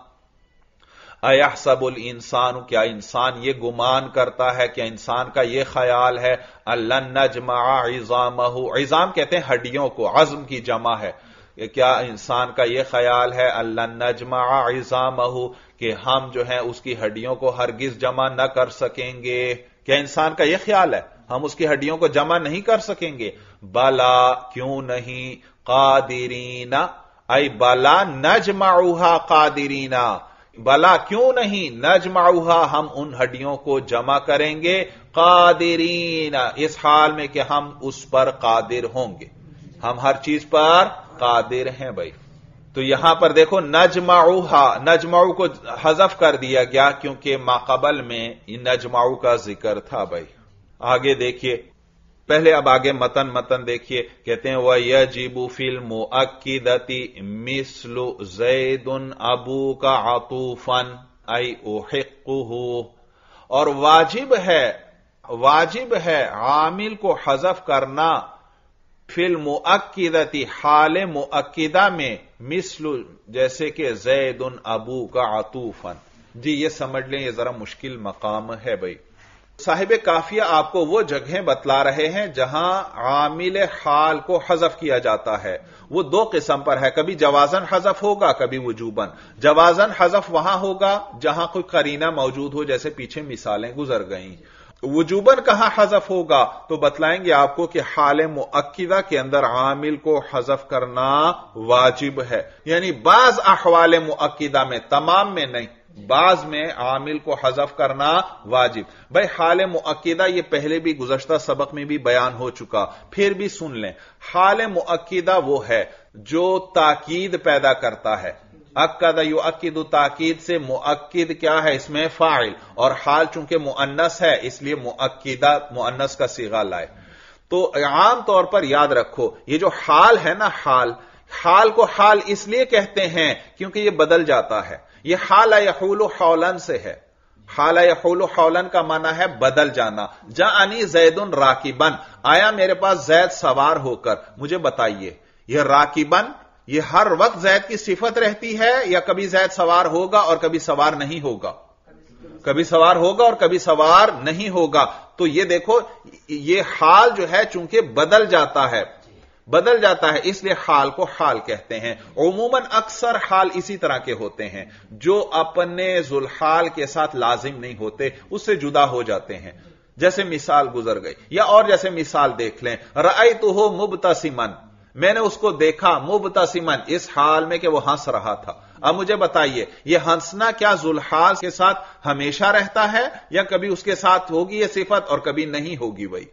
अयहसबुल इंसानु, क्या इंसान ये गुमान करता है, क्या इंसान का यह ख्याल है, अल्लन नजमा इज़ामहु, इज़ाम कहते हैं हड्डियों को, अज़्म की जमा है, क्या इंसान का यह ख्याल है अल्लन नजमा इज़ामहु, कि हम जो है उसकी हड्डियों को हरगिज जमा न कर सकेंगे, क्या इंसान का यह ख्याल है हम उसकी हड्डियों को जमा नहीं कर सकेंगे। बला, क्यों नहीं, कादिरीना, आई बला नजमाउहा कादिरीना, बला क्यों नहीं नजमाउहा, हम उन हड्डियों को जमा करेंगे, कादिरीना, इस हाल में कि हम उस पर कादिर होंगे, हम हर चीज पर कादिर हैं भाई। तो यहां पर देखो नजमाउहा, नजमाउ को हजफ कर दिया गया, क्योंकि माकबल में नजमाउ का जिक्र था भाई। आगे देखिए, पहले अब आगे मतन मतन देखिए, कहते हैं वह यजीबु फिल मुअक्किदति मिस्लु जैदुन अबू का आतूफन आई उहिक्कुहु, और वाजिब है, वाजिब है आमिल को हजफ करना फिल मुअक्किदति, हाल मुअक्किदा में, मिस्लु, जैसे कि जैदुन अबू का आतूफन। जी ये समझ लें, ये जरा मुश्किल मकाम है भाई। साहिब काफिया आपको वो जगहें बतला रहे हैं जहां आमिल हाल को हजफ किया जाता है। वो दो किस्म पर है, कभी जवाजन हजफ होगा, कभी वजूबन। जवाजन हजफ वहां होगा जहां कोई करीना मौजूद हो, जैसे पीछे मिसालें गुजर गईं। वजूबन कहां हजफ होगा, तो बतलाएंगे आपको कि हाल मुअक्किदा के अंदर आमिल को हजफ करना वाजिब है, यानी बाज अहवाल मुअक्किदा में, तमाम में नहीं, बाज में आमिल को हजफ करना वाजिब। भाई हाल मुअक्किदा यह पहले भी गुज़श्ता सबक में भी बयान हो चुका, फिर भी सुन लें। हाल मुअक्किदा वो है जो ताकीद पैदा करता है, अक्कदा युअक्किदु, ताकीद से मुअक्किद क्या है इसमें? फाइल, और हाल चूंकि मुअन्नस है इसलिए मुअक्किदा मुअन्नस का सीगा लाए। तो आम तौर पर याद रखो, ये जो हाल है ना, हाल हाल को हाल इसलिए कहते हैं क्योंकि यह बदल जाता है। यह हाल यहूलु हौलन से है, हाल यहूलु हौलन का माना है बदल जाना। जानी जैदुन राकिबन, आया मेरे पास जैद सवार होकर, मुझे बताइए यह राकिबन यह हर वक्त जैद की सिफत रहती है, या कभी जैद सवार होगा और कभी सवार नहीं होगा, कभी सवार होगा और कभी सवार नहीं होगा। तो यह देखो, यह हाल जो है चूंकि बदल जाता है, बदल जाता है, इसलिए हाल को हाल कहते हैं। उमूमन अक्सर हाल इसी तरह के होते हैं जो अपने जुल्हाल के साथ लाजिम नहीं होते, उससे जुदा हो जाते हैं। जैसे मिसाल गुजर गई, या और जैसे मिसाल देख लें, रअयतुहु मुब्तसिमन, मैंने उसको देखा मुब्तसिमन, इस हाल में कि वो हंस रहा था। अब मुझे बताइए यह हंसना क्या जुल्हाल के साथ हमेशा रहता है या कभी उसके साथ होगी यह सिफत और कभी नहीं होगी? वही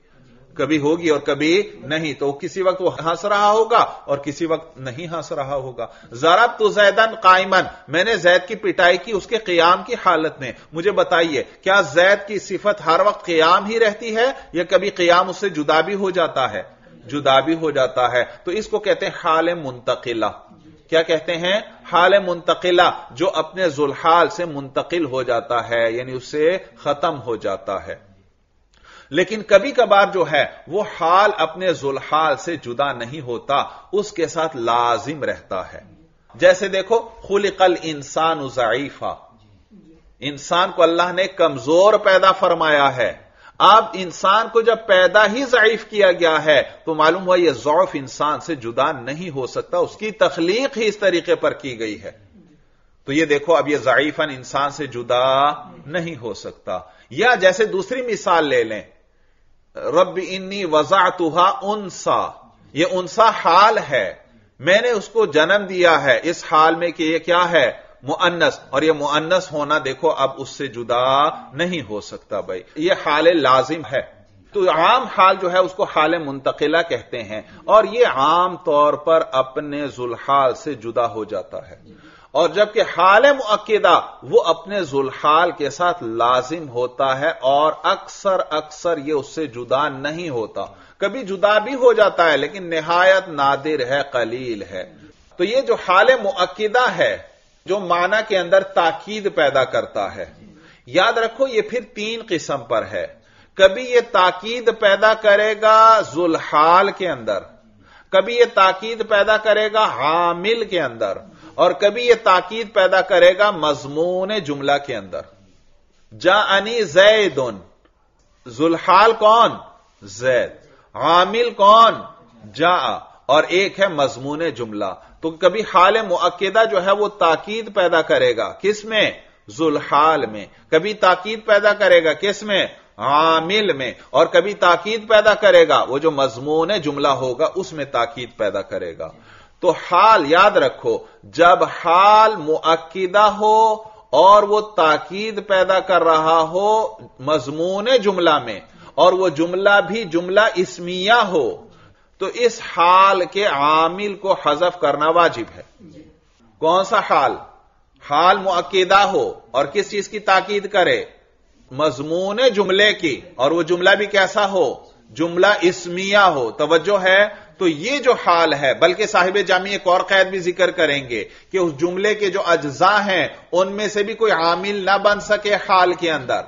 कभी होगी और कभी नहीं। तो किसी वक्त वो हंस रहा होगा और किसी वक्त नहीं हंस रहा होगा। ज़रबतु ज़ैदन कायमन, मैंने जैद की पिटाई की उसके क़ियाम की हालत में। मुझे बताइए क्या जैद की सिफत हर वक्त क़ियाम ही रहती है या कभी क़ियाम उससे जुदा भी हो जाता है? जुदा भी हो जाता है। तो इसको कहते हैं हाल मुंतकिला। क्या कहते हैं? हाल मुंतकिला, जो अपने जुल्हाल से मुंतकिल हो जाता है, यानी उससे खत्म हो जाता है। लेकिन कभी कभार जो है वो हाल अपने जुल्हाल से जुदा नहीं होता, उसके साथ लाजिम रहता है। जैसे देखो, खुलिकल इंसान ज़ईफा, इंसान को अल्लाह ने कमजोर पैदा फरमाया है। अब इंसान को जब पैदा ही ज़ईफ किया गया है तो मालूम हुआ यह ज़ौफ इंसान से जुदा नहीं हो सकता, उसकी तख्लीक ही इस तरीके पर की गई है। तो यह देखो, अब यह ज़ईफन इंसान से जुदा नहीं हो सकता। या जैसे दूसरी मिसाल ले लें, रब्बी इन्नी वज़अतुहा उनसा, यह उनसा हाल है, मैंने उसको जन्म दिया है, इस हाल में कि यह क्या है? मुअन्नस। और यह मुअन्नस होना देखो अब उससे जुदा नहीं हो सकता। भाई यह हाल लाजिम है। तो आम हाल जो है उसको हाल मुंतकिला कहते हैं, और यह आम तौर पर अपने जुल्हाल से जुदा हो जाता है। और जबकि हाल मुअक्किदा वो अपने जुल्हाल के साथ लाजिम होता है और अक्सर अक्सर यह उससे जुदा नहीं होता, कभी जुदा भी हो जाता है लेकिन निहायत नादिर है, कलील है। तो यह जो हाल मुअक्किदा है जो माना के अंदर ताकीद पैदा करता है, याद रखो यह फिर तीन किस्म पर है। कभी यह ताकीद पैदा करेगा जुल्हाल के अंदर, कभी यह ताकीद पैदा करेगा हामिल के अंदर, और कभी यह ताकीद पैदा करेगा मजमून जुमला के अंदर। जाअनी ज़ैदुन, जुल्हाल कौन? जैद। हामिल कौन? जा। और एक है मजमून जुमला। तो कभी हाल मुअक्किदा जो है वो ताकीद पैदा करेगा किसमें? जुल्हाल में। कभी ताकीद पैदा करेगा किसमें? आमिल में। और कभी ताकीद पैदा करेगा, वो जो मजमून जुमला होगा उसमें ताकीद पैदा करेगा। तो हाल याद रखो, जब हाल मुअक्किदा हो और वो ताकीद पैदा कर रहा हो मजमून जुमला में, और वो जुमला भी जुमला इस्मिया हो, तो इस हाल के आमिल को हजफ करना वाजिब है। कौन सा हाल? हाल मुअक्किदा हो और किस चीज की ताकीद करे? मजमून जुमले की, और वो जुमला भी कैसा हो? जुमला इस्मिया हो। तवज्जो है। तो ये जो हाल है, बल्कि साहिब जामी एक और कैद भी जिक्र करेंगे कि उस जुमले के जो अज्जा हैं उनमें से भी कोई आमिल ना बन सके हाल के अंदर।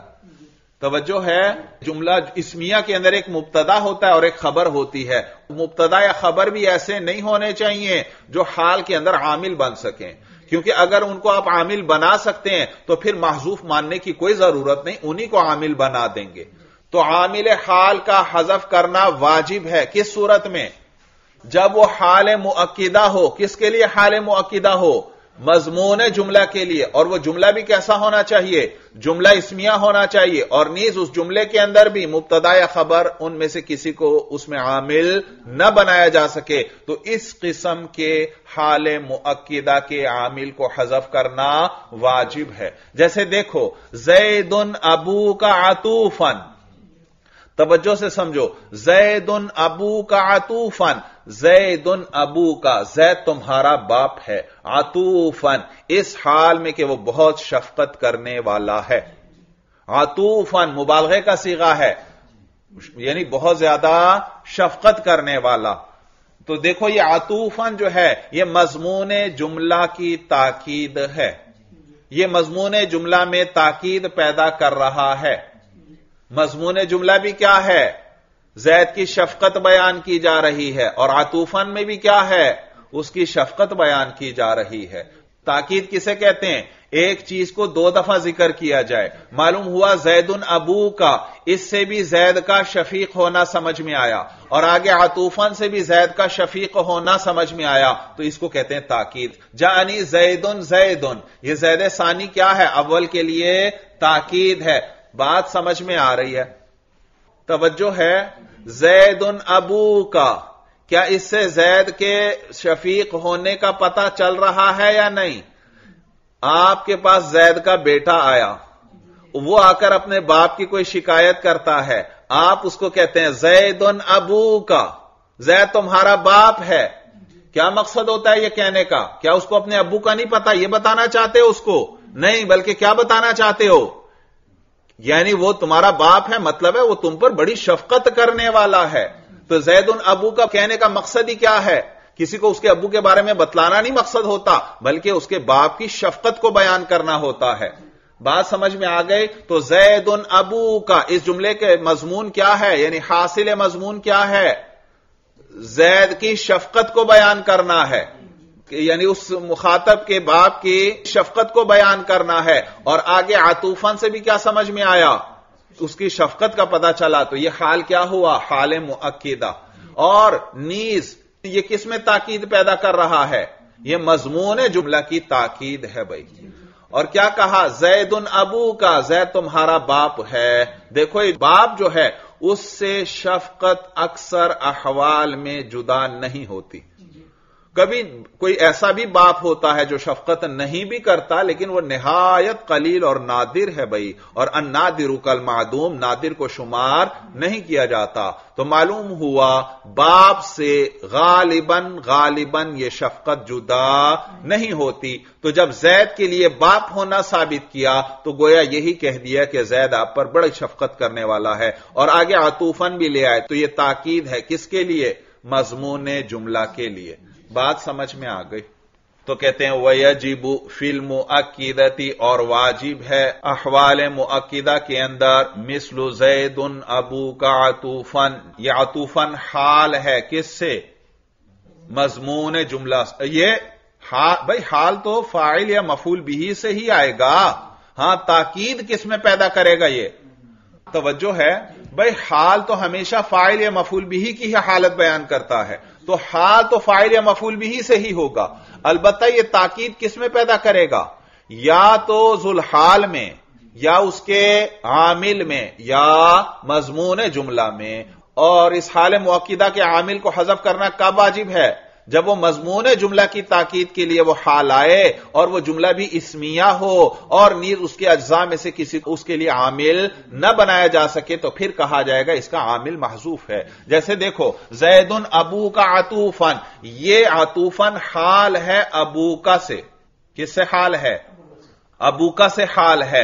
तवज्जो है, जुमला इस्मिया के अंदर एक मुब्तदा होता है और एक खबर होती है। मुब्तदा या खबर भी ऐसे नहीं होने चाहिए जो हाल के अंदर आमिल बन सकें, क्योंकि अगर उनको आप आमिल बना सकते हैं तो फिर महजूफ मानने की कोई जरूरत नहीं, उन्हीं को आमिल बना देंगे। तो आमिल हाल का हजफ करना वाजिब है। किस सूरत में? जब वो हाल मुअक्किदा हो। किसके लिए हाल मुअक्किदा हो? मजमून जुमला के लिए। और वह जुमला भी कैसा होना चाहिए? जुमला इस्मिया होना चाहिए। और नीज उस जुमले के अंदर भी मुब्तदा या खबर उनमें से किसी को उसमें आमिल न बनाया जा सके। तो इस किस्म के हाल मुअक्किदा के आमिल को हजफ करना वाजिब है। जैसे देखो, ज़ैदुन अबू का आतूफन, तवज्जो से समझो, ज़ैदुन अबू का आतूफन, ज़ैदुन अबू का, ज़ैद तुम्हारा बाप है, आतूफन इस हाल में कि वो बहुत शफकत करने वाला है। आतूफन मुबालगे का सीगा है, यानी बहुत ज्यादा शफकत करने वाला। तो देखो ये आतूफन जो है ये मजमून जुमला की ताकीद है, ये मजमून जुमला में ताकीद पैदा कर रहा है। मजमून जुमला भी क्या है? जैद की शफकत बयान की जा रही है, और आतूफन में भी क्या है? उसकी शफकत बयान की जा रही है। ताकीद किसे कहते हैं? एक चीज को दो दफा जिक्र किया जाए। मालूम हुआ जैदुन अबू का, इससे भी जैद का शफीक होना समझ में आया, और आगे आतूफान से भी जैद का शफीक होना समझ में आया, तो इसको कहते हैं ताकीद। जानी जैदुन जैदुन, यह जैद सानी क्या है? अव्वल के लिए ताकीद है। बात समझ में आ रही है? तवज्जो है। जैदुन अबू का, क्या इससे जैद के शफीक होने का पता चल रहा है या नहीं? आपके पास जैद का बेटा आया, वो आकर अपने बाप की कोई शिकायत करता है, आप उसको कहते हैं जैदुन अबू का, जैद तुम्हारा बाप है। क्या मकसद होता है यह कहने का? क्या उसको अपने अबू का नहीं पता, यह बताना चाहते हो उसको? नहीं, बल्कि क्या बताना चाहते हो? यानी वो तुम्हारा बाप है, मतलब है वो तुम पर बड़ी शफकत करने वाला है। तो जैदुन अबू का कहने का मकसद ही क्या है? किसी को उसके अबू के बारे में बतलाना नहीं मकसद होता, बल्कि उसके बाप की शफकत को बयान करना होता है। बात समझ में आ गई? तो जैदुन अबू का, इस जुमले के मजमून क्या है, यानी हासिल मजमून क्या है? जैद की शफकत को बयान करना है, यानी उस मुखातब के बाप की शफकत को बयान करना है। और आगे आतूफान से भी क्या समझ में आया? उसकी शफकत का पता चला। तो यह हाल क्या हुआ? हाल मुअक्किदा। और नीज ये किस में ताकीद पैदा कर रहा है? यह मजमून जुमला की ताकीद है भाई। और क्या कहा? जैदुन अबू का, जैद तुम्हारा बाप है। देखो ये बाप जो है उससे शफकत अक्सर अहवाल में जुदा नहीं होती। कभी कोई ऐसा भी बाप होता है जो शफकत नहीं भी करता, लेकिन वह निहायत कलील और नादिर है भाई। और अन्नादिरु कल मादूम, नादिर को शुमार नहीं किया जाता। तो मालूम हुआ बाप से गालिबन गालिबन यह शफकत जुदा नहीं होती। तो जब जैद के लिए बाप होना साबित किया तो गोया यही कह दिया कि जैद आप पर बड़ी शफकत करने वाला है। और आगे आतूफन भी ले आए। तो यह ताकीद है किसके लिए? मजमून जुमला के लिए। बात समझ में आ गई? तो कहते हैं वयजिबु फिल मुअक्किदती, और वाजिब है अहवाल मुअक्किदा के अंदर मिस्लु जैदुन अबू का आतूफन। यह आतूफन हाल है किससे? मजमून जुमला। ये हाल भाई, हाल तो फाइल या मफूल बिही से ही आएगा। हां, ताकीद किसमें पैदा करेगा? ये तवज्जो है भाई। हाल तो हमेशा फाइल या मफूल बिही की ही हालत बयान करता है, तो हाल तो फाइल या मफूल बिही से ही होगा। अलबत्ता यह ताकीद किसमें पैदा करेगा? या तो जुल्हाल में, या उसके आमिल में, या मजमून जुमला में। और इस हाल मुअक्किदा के आमिल को हजफ करना कब वाजिब है? जब वो मजमून जुमला की ताकीद के लिए वो हाल आए और वो जुमला भी इस्मिया हो और नीर उसके अज्जा में से किसी उसके लिए आमिल न बनाया जा सके, तो फिर कहा जाएगा इसका आमिल महजूफ है। जैसे देखो जैदुन अबू का आतूफन, ये आतूफन हाल है अबू का से। किससे हाल है? अबू का से हाल है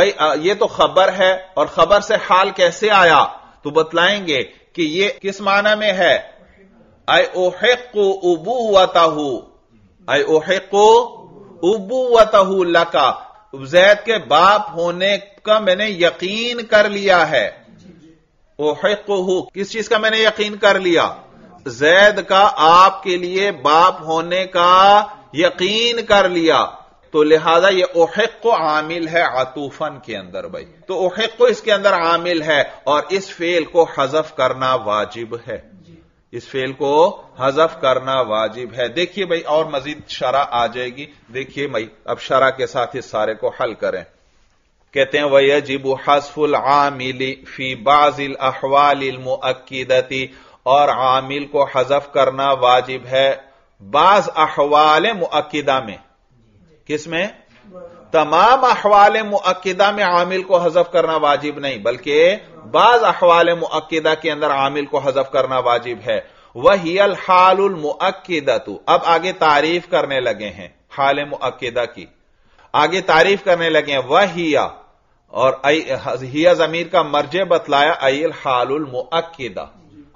भाई। ये तो खबर है, और खबर से हाल कैसे आया तो बतलाएंगे कि ये किस माना में है। आई ओहेको उबूवताहू, आई ओहेको उबूवताहू लका, जैद के बाप होने का मैंने यकीन कर लिया है। ओहेको, किस चीज का मैंने यकीन कर लिया? जैद का आपके लिए बाप होने का यकीन कर लिया। तो लिहाजा ये ओहेको आमिल है आतूफन के अंदर भाई। तो ओहेको इसके अंदर आमिल है, और इस फेल को हजफ करना वाजिब है। इस फेल को हजफ करना वाजिब है। देखिए भाई, और मजीद शरा आ जाएगी। देखिए भाई, अब शरा के साथ इस सारे को हल करें। कहते हैं वयजिबु हस्फुल आमिली फी बाज़िल अहवालिल मुअक्किदती, और आमिल को हजफ करना वाजिब है बाज अहवाल मुअक्किदा में। किसमें? तमाम अहवाल मुअक्किदा में आमिल को हजफ करना वाजिब नहीं, बल्कि बाज अहवाल मुअक्किदा के अंदर आमिल को हजफ करना वाजिब है। वही अल हालुल मुअक्किदतु। अब आगे तारीफ करने लगे हैं हाल मुअक्किदा की। आगे तारीफ करने लगे हैं वहिया, और हिया जमीर का मर्जे बतलाया अल हालुल मुअक्किदा,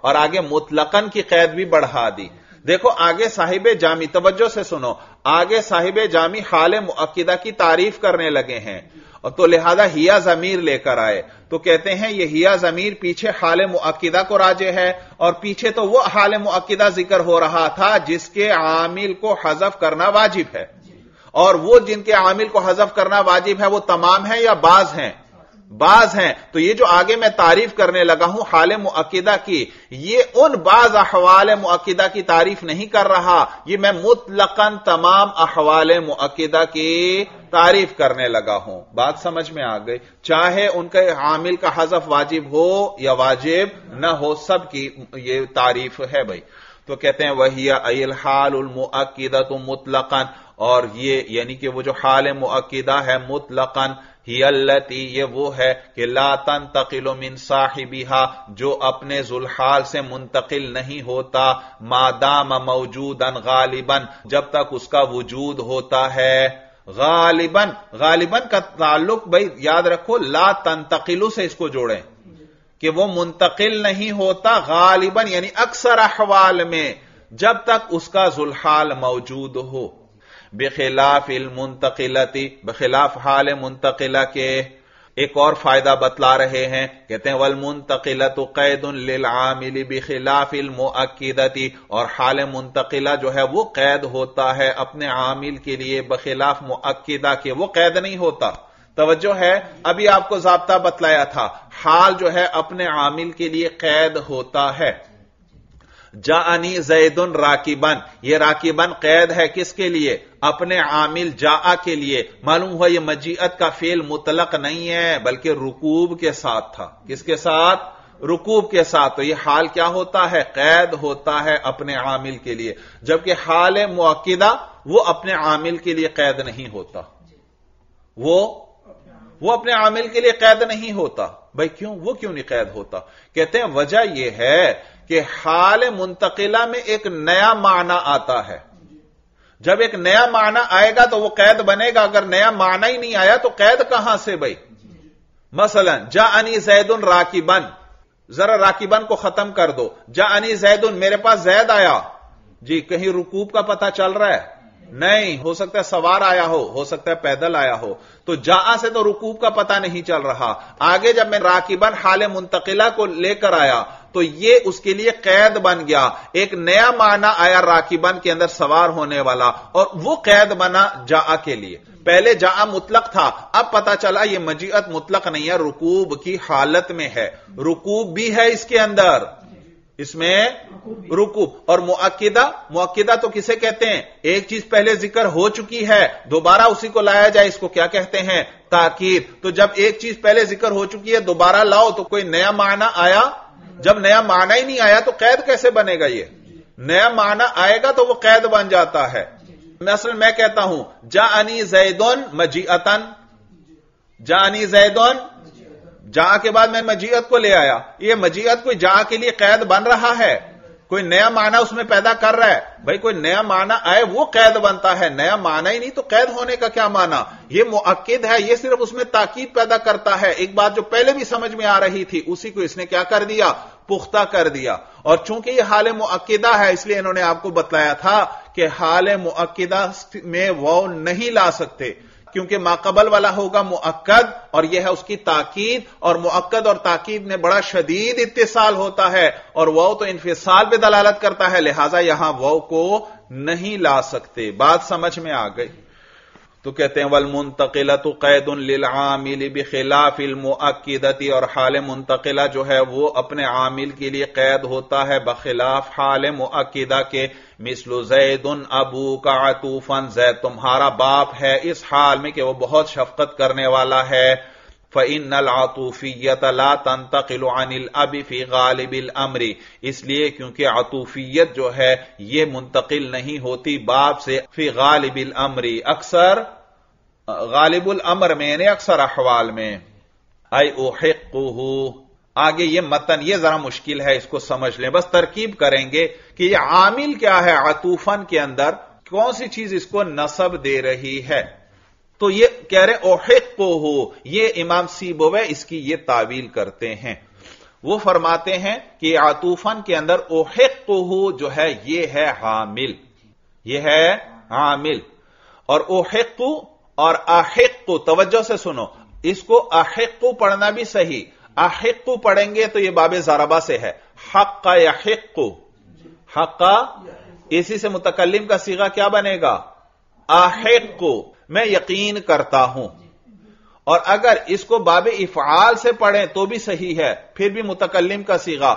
और आगे मुतलकन की कैद भी बढ़ा दी। देखो आगे साहिब जामी, तवज्जो से सुनो, आगे साहिब जामी हाल मुअक्किदा की तारीफ करने लगे हैं, और तो लिहाजा हिया जमीर लेकर आए। तो कहते हैं यह हिया जमीर पीछे हाल मुअक्किदा को राजे है, और पीछे तो वह हाल मुअक्किदा जिक्र हो रहा था जिसके आमिल को हजफ करना वाजिब है। और वो जिनके आमिल को हजफ करना वाजिब है वो तमाम है या बाज हैं? बाज हैं। तो ये जो आगे मैं तारीफ करने लगा हूं हाले मुअक्किदा की, ये उन बाज अहवाल मुअक्किदा की तारीफ नहीं कर रहा, ये मैं मुतलकन तमाम अहवाल मुअक्किदा की तारीफ करने लगा हूं। बात समझ में आ गई? चाहे उनके आमिल का हजफ वाजिब हो या वाजिब ना हो, सबकी ये तारीफ है भाई। तो कहते हैं वहिया अल हालुल मुअक्किदतु मुतलकन, और ये यानी कि वो जो हाल मुअक्किदा है मुतलकन, हियल्लती ये वो है कि ला तंतकिलु मिन साहिबिहा, जो अपने जुल्हाल से मुंतकिल नहीं होता, मादाम मौजूदन गालिबन, जब तक उसका वजूद होता है। गालिबन, गालिबन का ताल्लुक भाई याद रखो ला तंतकिलु से इसको जोड़ें कि वो मुंतकिल नहीं होता गालिबन, यानी अक्सर अहवाल में, जब तक उसका जुल्हाल मौजूद हो। बेखिलाफ इल मुंतकिलती, बेखिलाफ हाल मुंतकिला के। एक और फायदा बतला रहे हैं, कहते हैं वल मुंतकिलतु कैदुन लिल आमिली बेखिलाफ इल मुअक्किदती, और हाल मुंतकिला जो है वो कैद होता है अपने आमिल के लिए बेखिलाफ मुअक्किदा के, वो कैद नहीं होता। तवज्जो है, अभी आपको ज़ाब्ता बतलाया था हाल जो है अपने आमिल के लिए कैद होता है। जाअनी ज़ैदुन राकिबन, ये राकिबन कैद है किसके लिए? अपने आमिल जाआ के लिए। मालूम हुआ यह मजीअत का फेल मुतलक नहीं है बल्कि रुकूब के साथ था। किसके साथ? रुकूब के साथ। तो यह हाल क्या होता है? कैद होता है अपने आमिल के लिए, जबकि हाल मुअक्किदा वो अपने आमिल के लिए कैद नहीं होता। वो वो अपने आमिल के लिए कैद नहीं होता भाई। क्यों वो क्यों नहीं कैद होता? कहते हैं वजह यह है कि हाल मुंतकिला में एक नया माना आता है। जब एक नया माना आएगा तो वो कैद बनेगा, अगर नया माना ही नहीं आया तो कैद कहां से भाई। मसलन जाअनी ज़ैदुन राकिबन, जरा राकिबन को खत्म कर दो, जाअनी ज़ैदुन, मेरे पास जैद आया जी। कहीं रुकूब का पता चल रहा है? नहीं। हो सकता है सवार आया हो, हो सकता है पैदल आया हो। तो जाआ से तो रुकूब का पता नहीं चल रहा। आगे जब मैं राकिबन हाल मुंतकिला को लेकर आया तो ये उसके लिए कैद बन गया। एक नया माना आया राकिबन के अंदर सवार होने वाला, और वो कैद बना जाआ के लिए। पहले जाआ मुतलक था, अब पता चला ये मजीअत मुतलक नहीं है, रुकूब की हालत में है। रुकूब भी है इसके अंदर, इसमें रुकूब। और मुअक्किदा, मुअक्किदा तो किसे कहते हैं? एक चीज पहले जिक्र हो चुकी है, दोबारा उसी को लाया जाए, इसको क्या कहते हैं? ताकीद। तो जब एक चीज पहले जिक्र हो चुकी है दोबारा लाओ तो कोई नया माना आया? जब नया माना ही नहीं आया तो कैद कैसे बनेगा? ये नया माना आएगा तो वो कैद बन जाता है। मसलन मैं कहता हूं जाअनी ज़ैदुन मजीअतन, जाअनी ज़ैदुन, जा के बाद मैं मजीअत को ले आया। यह मजीअत कोई जा के लिए कैद बन रहा है? कोई नया माना उसमें पैदा कर रहा है भाई? कोई नया माना आए वो कैद बनता है, नया माना ही नहीं तो कैद होने का क्या माना। ये मुअक्किद है, ये सिर्फ उसमें ताकीद पैदा करता है। एक बात जो पहले भी समझ में आ रही थी उसी को इसने क्या कर दिया? पुख्ता कर दिया। और चूंकि यह हाल मुअक्किदा है इसलिए इन्होंने आपको बतलाया था कि हाल मुअक्किदा में वो नहीं ला सकते, क्योंकि माकबल वाला होगा मुअक्कद और यह है उसकी ताकीद, और मुअक्कद और ताकीद में बड़ा शदीद इत्तिसाल होता है, और वाव तो इन्फिसाल पे दलालत करता है, लिहाजा यहां वाव को नहीं ला सकते। बात समझ में आ गई? तो कहते हैं वल मुंतकिलतु कैदुन लिल आमिल बिखिलाफ अल मुअक्किदती, और हाल मुंतकिला जो है वो अपने आमिल के लिए कैद होता है बखिलाफ हाल मुअक्किदा के। मिसलु ज़ैदुन अबूका अतूफन, ज़ैद तुम्हारा बाप है, इस हाल में कि वो बहुत शफकत करने वाला है। फ़इन्नल आतूफियत ला तंतकिलु अनिल अबी फ़ी गालिबिल अम्री, इसलिए क्योंकि आतूफियत जो है ये मुंतकिल नहीं होती बाप से फ़ी गालिबिल अम्री, अक्सर गालिबुल अम्र में, अक्सर अहवाल में। आई उहिक्कुहु, आगे ये मतन ये जरा मुश्किल है, इसको समझ लें, बस तरकीब करेंगे कि ये आमिल क्या है आतूफन के अंदर, कौन सी चीज इसको नसब दे रही है। तो ये कह रहे ओहिक्कुहु, ये इमाम सीबोवे इसकी ये तावील करते हैं। वो फरमाते हैं कि आतूफन के अंदर ओहिक्कुहु जो है ये है हामिल, ये है हामिल। और ओहिक्कु और अहिक्कु, तवज्जो से सुनो, इसको अहिक्कु पढ़ना भी सही। अहिक्कु पढ़ेंगे तो यह बाबे ज़राबा से है, हक़्क़ा यहिक्कु, हक़्क़ा, इसी से मुतकल्लिम का सीगा क्या बनेगा? अहिक्कु, मैं यकीन करता हूं। और अगर इसको बाबे इफआल से पढ़ें तो भी सही है, फिर भी मुतकल्लिम का सीगा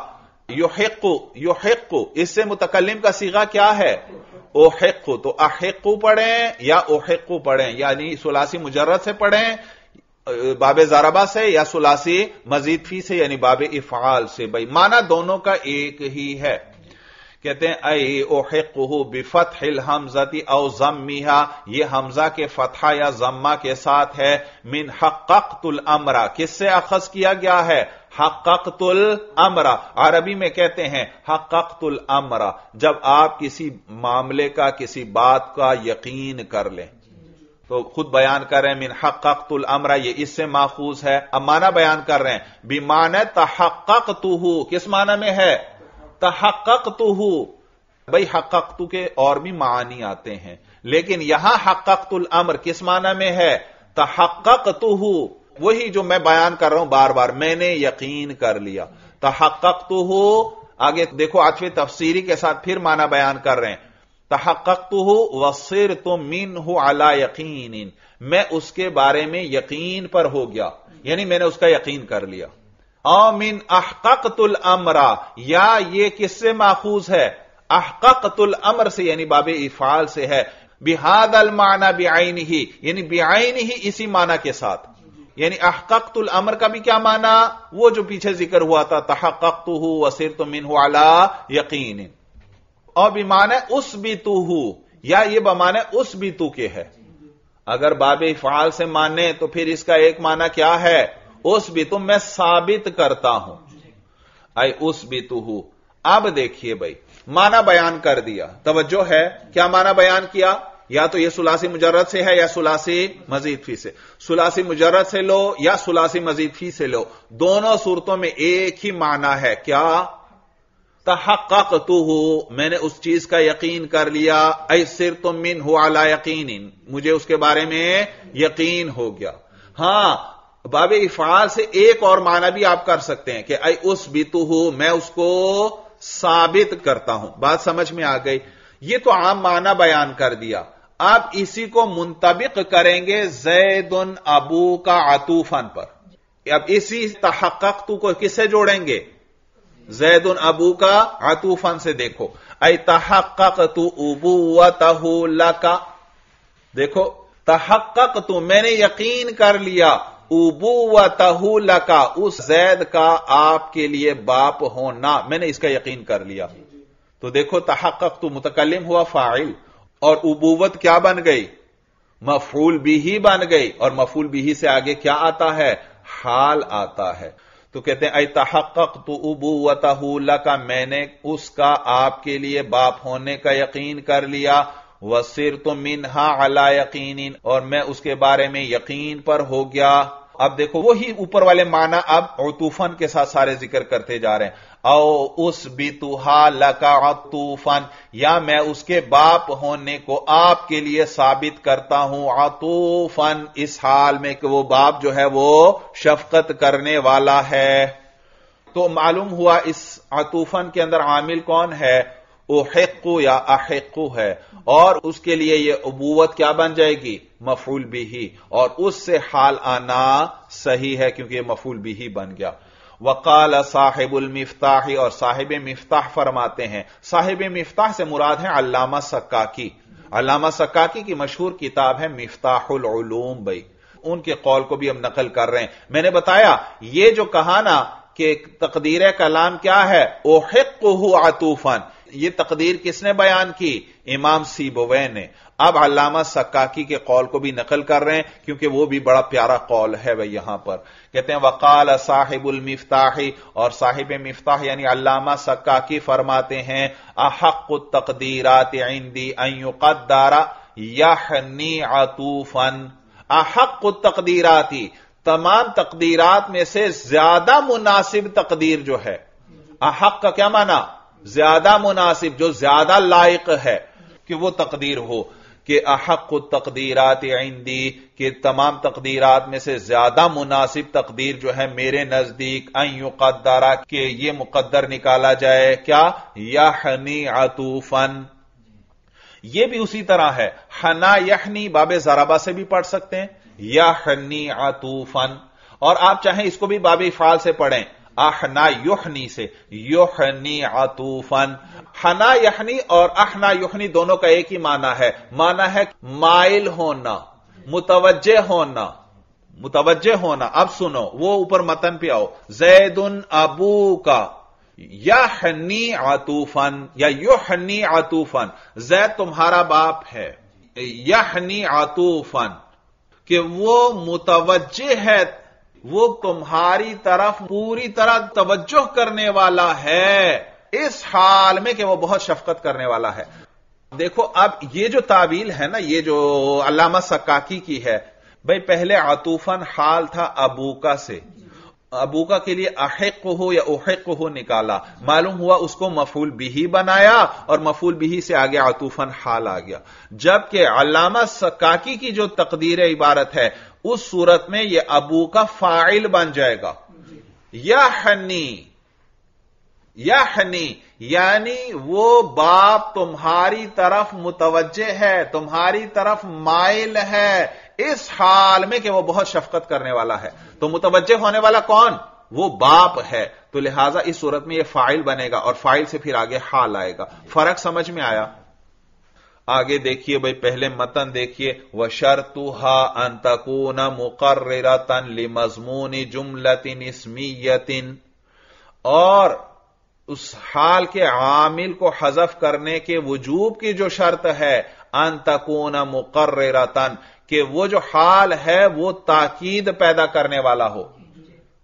युहिक्कु, युहिक्कु इससे मुतकल्लिम का सीगा क्या है ओहिक्कु। तो अहिक्कु पढ़ें या ओहिक्कु पढ़ें, यानी सुलासी मुजर्रद से पढ़ें बाबे ज़रबा से, या सुलासी मजीद फी से यानी बाबे इफआल से। भाई माना दोनों का एक ही है। कहते हैं अय ओहिक्कु बिफतहिल हमजती औ जम्मिहा, यह हमजा के फतहा या जम्मा के साथ है। मिन हक्कक्तुल अमरा, किससे अखज किया गया है हक्कक्तुल अमरा। अरबी में कहते हैं हक्कक्तुल अमरा जब आप किसी मामले का किसी बात का यकीन कर लें। तो खुद बयान कर रहे हैं मिन हक्कक्तुल अमरा, ये इससे माखूज है। अब माना बयान कर रहे हैं बिमान तहक्कक्तुहु, किस माना में है तहक्कक्तुहु। भाई हक्कक्तु के और भी मानी आते हैं, लेकिन यहां हक्कक्तुल अमर किस माना में है तहक्कक्तुहु, वही जो मैं बयान कर रहा हूं बार बार, मैंने यकीन कर लिया। तहक्कक्तुहु आगे देखो आठवें तफसीरी के साथ फिर माना बयान कर रहे हैं तहक्कक्तुहु वसिरतु मिन्हु अला यकीन, मैं उसके बारे में यकीन पर हो गया, यानी मैंने उसका यकीन कर लिया। औ मिन अहक्कक्तुल अमरा, या ये किससे माखूज है अहक्कक्तुल अमर से यानी बाबे इफाल से है। बिहादल माना बिआइनिही, यानी बिआइनिही इसी माना के साथ, यानी अहक्कक्तुल अमर का भी क्या माना वो जो पीछे जिक्र हुआ था तहक्कक्तुहु वसिरतु मिन्हु अला यकीन। और बिमाने उस बितुहु, या ये बमाने उस बितु के है। अगर बाबे इफाल से माने तो फिर इसका एक माना क्या है उस बितु, मैं साबित करता हूं आई उस बितुहु। अब देखिए भाई माना बयान कर दिया, तवज्जो है क्या माना बयान किया, या तो यह सुलासी मुजर्रद से है या सुलासी मजीद फी से। सुलासी मुजर्रद से लो या सुलासी मजीद फी से लो, दोनों सूरतों में एक ही माना है क्या तहक्कक्तुहु, मैंने उस चीज का यकीन कर लिया। ऐ सिरतु मिन्हु अला यकीन, मुझे उसके बारे में यकीन हो गया। हां बाबे इफाल से एक और माना भी आप कर सकते हैं कि ऐ उस बितुहु, मैं उसको साबित करता हूं। बात समझ में आ गई। ये तो आम माना बयान कर दिया, आप इसी को मुंतबिक करेंगे जैदुन अबू का आतूफान पर। अब इसी तहक्कक्तु को किससे जोड़ेंगे जैदुन अबू का आतूफान से। देखो ऐ तहक्कक्तु उबुव्वतहु लका, देखो तहक्कक्तु मैंने यकीन कर लिया उबुव्वतहु लका, उस जैद का आपके लिए बाप होना मैंने इसका यकीन कर लिया। तो देखो तहक्कक्तु मुतकल्लिम हुआ फाइल, और उबुव्वत क्या बन गई मफूल बिही बन गई, और मफूल बिही से आगे क्या आता है हाल आता है। तो कहते हैं तहक्कक्तु उबुव्वतहु लका, मैंने उसका आपके लिए बाप होने का यकीन कर लिया। वसिरतु मिन्हा अला यकीन, और मैं उसके बारे में यकीन पर हो गया। अब देखो वही ऊपर वाले माना अब अतूफन के साथ सारे जिक्र करते जा रहे हैं। औ उस बितुहा लका अतूफन, या मैं उसके बाप होने को आपके लिए साबित करता हूं अतूफन, इस हाल में कि वो बाप जो है वो शफकत करने वाला है। तो मालूम हुआ इस अतूफन के अंदर आमिल कौन है उहिक्कु या अहिक्कु है, और उसके लिए यह उबुव्वत क्या बन जाएगी मफूल बिही, और उससे हाल आना सही है क्योंकि यह मफूल बिही बन गया। वकाल साहिबुल मिफ्ताह, और साहिब मिफ्ताह फरमाते हैं, साहिब मिफ्ताह से मुराद है अल्लामा सक्काकी। अल्लामा सक्काकी की मशहूर किताब है मिफ्ताहुल उलूम। भाई उनके कौल को भी हम नकल कर रहे हैं। मैंने बताया ये जो कहा ना कि तकदीर कलाम क्या है उहिक्कुहु आतूफन, यह तकदीर किसने बयान की इमाम सीबवै ने। अब अल्लामा सक्काकी के कौल को भी नकल कर रहे हैं क्योंकि वो भी बड़ा प्यारा कौल है। वह यहां पर कहते हैं वकाल साहिबुल मिफ्ताही, और साहिब मिफ्ताह यानी अल्लामा सक्काकी फरमाते हैं अहक्कु तकदीरात इंदी अन युक़द्दरा यहनी आतूफन। अहक्कु तकदीराती, तमाम तकदीरात में से ज्यादा मुनासिब तकदीर जो है, अहक का क्या माना ज्यादा मुनासिब, जो ज्यादा लायक है कि वो तकदीर हो कि अहक्कु तकदीरात इंदी, कि तमाम तकदीरात में से ज्यादा मुनासिब तकदीर जो है मेरे नजदीक अन युक़द्दरा, कि ये मुकद्दर निकाला जाए क्या यहनी आतूफन। यह भी उसी तरह है। हना यहनी बाबे जराबा से भी पढ़ सकते हैं, या हनी आतूफन, और आप चाहें इसको भी बाबे इफाल से पढ़ें, आहना युहनी से, युहनी आतूफन। हना यहनी और आहना युहनी दोनों का एक ही माना है, माना है माइल होना, मुतवज्जे होना, मुतवज्जे होना। अब सुनो, वो ऊपर मतन पे आओ, जैदुन अबू का यहनी आतूफन या युहनी आतूफन, जैद तुम्हारा बाप है, यहनी आतूफन कि वो मुतवज्जे है, वो तुम्हारी तरफ पूरी तरह तवज्जो करने वाला है, इस हाल में कि वो बहुत शफकत करने वाला है। देखो अब ये जो तावील है ना, ये जो अल्लामा सकाकी की है, भाई पहले आतूफन हाल था अबूका से, अबूका के लिए अहिक्कुहु या उहिक्कुहु निकाला, मालूम हुआ उसको मफूल बिही बनाया, और मफूल बिही से आगे आतूफन हाल आ गया। जबकि अल्लामा सकाकी की जो तकदीर इबारत है, उस सूरत में यह अबू का फाइल बन जाएगा, या हनी, या हनी, यानी वो बाप तुम्हारी तरफ मुतवज्जे है, तुम्हारी तरफ माइल है, इस हाल में कि वो बहुत शफकत करने वाला है। तो मुतवज्जे होने वाला कौन? वो बाप है। तो लिहाजा इस सूरत में ये फाइल बनेगा, और फाइल से फिर आगे हाल आएगा। फर्क समझ में आया? आगे देखिए भाई, पहले मतन देखिए, व शर्तुहा अन तकूना मुकर्रिरतन लिमज़मूनी जुमलतिन इस्मियतिन, और उस हाल के आमिल को हजफ करने के वजूब की जो शर्त है, अन तकूना मुकर्रिरतन, कि वो जो हाल है वो ताकीद पैदा करने वाला हो।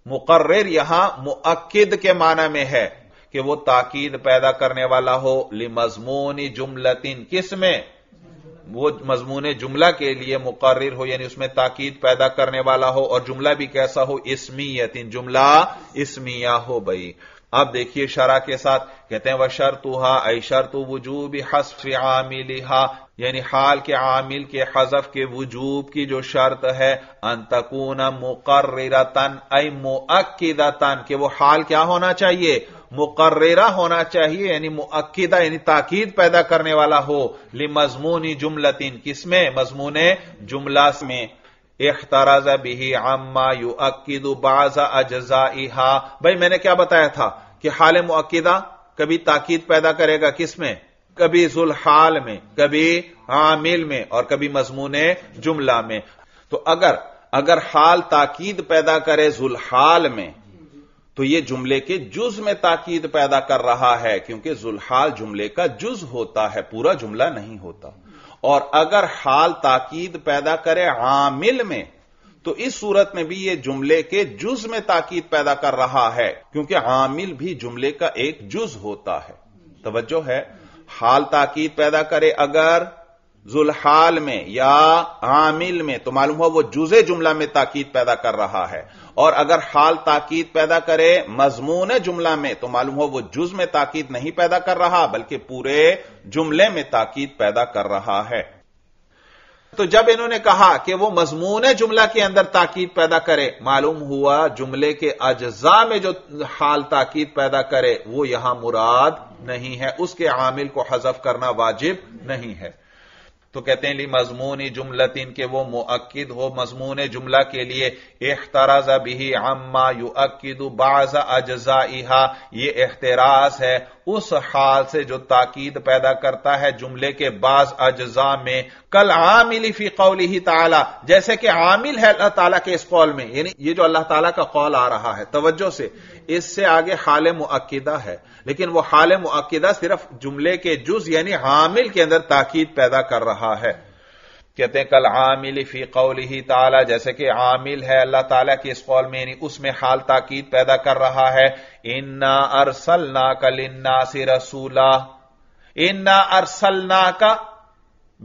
मुकर्रिर यहां मुअक्किद के माना में है कि वो ताकीद पैदा करने वाला हो। लिमज़मूनी जुमलतिन, किसमें? वो मजमून जुमला के लिए मुकर्रिर हो, यानी उसमें ताकीद पैदा करने वाला हो, और जुमला भी कैसा हो? इस्मियतिन, जुमला इस्मिया हो। भाई अब देखिए शरा के साथ कहते हैं, व शर्तुहा ऐ शर्तु वजूब हस्फ आमिलिहा, यानी हाल के आमिल के हजफ के वजूब की जो शर्त है, अन तकूना मुकर्रिरतन ऐ मुअक्किदतन, कि वो हाल क्या होना चाहिए? मुकर्रिरा होना चाहिए, यानी मुअक्किदा, यानी ताकीद पैदा करने वाला हो। लिमज़मूनी जुमलतिन, किसमें? मज़मूने जुमलास में। इख्तराज़ बिही अम्मा युअक्किदु बाज़ अज्ज़ाइहा, भाई मैंने क्या बताया था कि हाल मुअक्किदा कभी ताकीद पैदा करेगा किसमें? कभी जुल हाल में, कभी आमिल में, और कभी मज़मूने जुमला में। तो अगर अगर हाल ताकीद पैदा करे जुल हाल में, तो यह जुमले के जुज में ताकीद पैदा कर रहा है, क्योंकि जुलहाल जुमले का जुज होता है, पूरा जुमला नहीं होता। और अगर हाल ताकीद पैदा करे आमिल में, तो इस सूरत में भी यह जुमले के जुज में ताकीद पैदा कर रहा है, क्योंकि आमिल भी जुमले का एक जुज होता है। तवज्जो है, हाल ताकीद पैदा करे अगर जुलहाल में या आमिल में, तो मालूम हुआ वो जुजे जुमला में ताकीद पैदा कर रहा है। और अगर हाल ताकीद पैदा करे मजमून जुमला में, तो मालूम हुआ वो जुज में ताकीद नहीं पैदा कर रहा, बल्कि पूरे जुमले में ताकीद पैदा कर रहा है। तो जब इन्होंने कहा कि वो मजमून जुमला के अंदर ताकीद पैदा करे, मालूम हुआ जुमले के अज्जा में जो हाल ताकीद पैदा करे वो यहां मुराद नहीं है, उसके आमिल को हजफ करना वाजिब नहीं है। तो कहते हैं ली मजमूनी जुमलतिन, के वो मुअक्किद हो मजमूने जुमला के लिए। इख्तराज बिही अम्मा युअक्किदु बाज़ अज्ज़ाइहा, ये इख्तराज है उस हाल से जो ताकीद पैदा करता है जुमले के बाज़ अज्ज़ा में। कल आमिल फी कौलिही ताला, जैसे कि आमिल है अल्लाह ताला के इस कौल में, यानी ये जो अल्लाह ताला का कौल आ रहा है, तवज्जो से, इससे आगे हाल मुअक्किदा है, लेकिन वो हाल मुअक्किदा सिर्फ जुमले के जुज यानी आमिल के अंदर ताकीद पैदा कर रहा है। कहते हैं कल आमिल फी कौलिही ताला, जैसे कि आमिल है अल्लाह ताला के इस कौल में, यानी उसमें हाल ताकीद पैदा कर रहा है। इन्ना अरसलनाका लिन्नासि रसूला, इन्ना अरसलनाका,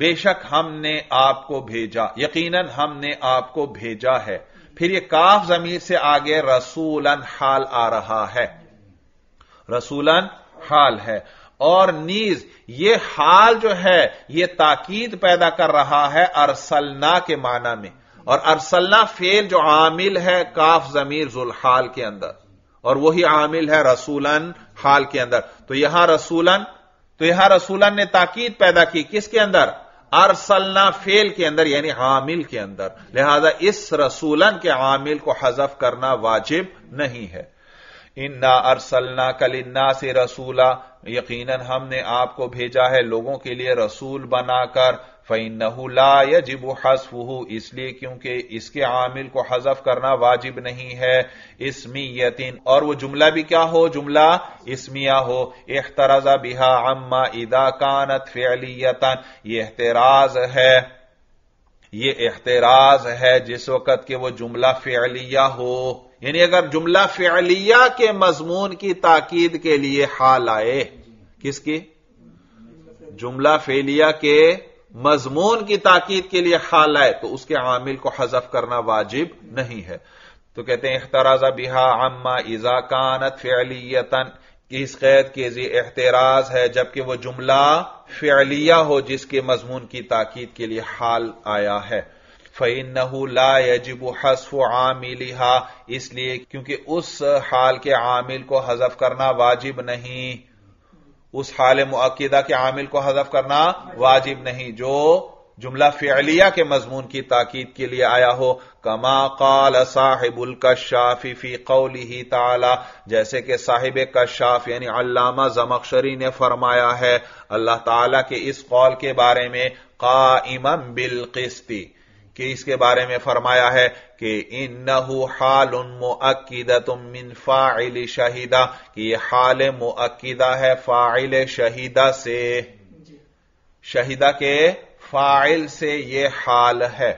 बेशक हमने आपको भेजा, यकीनन हमने आपको भेजा है। फिर ये काफ ज़मीर से आगे रसूलन हाल आ रहा है, रसूलन हाल है। और नीज ये हाल जो है ये ताकीद पैदा कर रहा है अरसलना के माना में, और अरसलना फेल जो आमिल है काफ जमीर जुलहाल के अंदर, और वही आमिल है रसूलन हाल के अंदर। तो यहां रसूलन तो यहां रसूलन ने ताकीद पैदा की किसके अंदर, अरसलना फेल के अंदर यानी आमिल के अंदर, लिहाजा इस रसूलन के आमिल को हजफ करना वाजिब नहीं है। इन्ना अरसलना कलिन्ना से रसूला, यकीनन हमने आपको भेजा है लोगों के लिए रसूल बनाकर। फइन्नहु ला यजिबु हस्फुहु, इसलिए क्योंकि इसके आमिल को हजफ करना वाजिब नहीं है। इस्मियतिन, और वो जुमला भी क्या हो, जुमला इस्मिया हो। इहतराजा बिहा अम्मा इदा कानत फिअलियतन, ये एहतराज है, ये एहतराज है जिस वक्त के वो जुमला फिअलिया हो। यानी अगर जुमला फिअलिया के मजमून की ताकीद के लिए हाल आए, किसकी, जुमला फिअलिया के मजमून की ताकीद के लिए हाल आए तो उसके आमिल को हजफ करना वाजिब नहीं है। तो कहते हैं इहतराजा बिहा अम्मा इजा कानत फिअलियतन, इस कैद के जी एहतराज है जबकि वह जुमला फिअलिया हो जिसके मजमून की ताकीद के लिए हाल आया है। फइन्नहु ला यजिबु हस्फु आमिलिहा, इसलिए क्योंकि उस हाल के आमिल को हजफ करना वाजिब नहीं, उस हाल मुअक्किदा के आमिल को हजफ करना वाजिब नहीं जो जुमला फिअलिया के मजमून की ताकीद के लिए आया हो। कमा काल साहिबुल कश्शाफी फी कौलिही ताला, जैसे कि साहिब कश्शाफ यानी अल्लामा ज़मखशरी ने फरमाया है अल्लाह ताला के इस कौल के बारे में, काइमन बिल क़िस्ती, कि इसके बारे में फरमाया है कि इन्नहु हालुन मुअक्किदतुम मिन फाइल शहीदा, कि यह हाल मुअक्किदा है फाइल शहीदा से, शहीदा के फाइल से यह हाल है।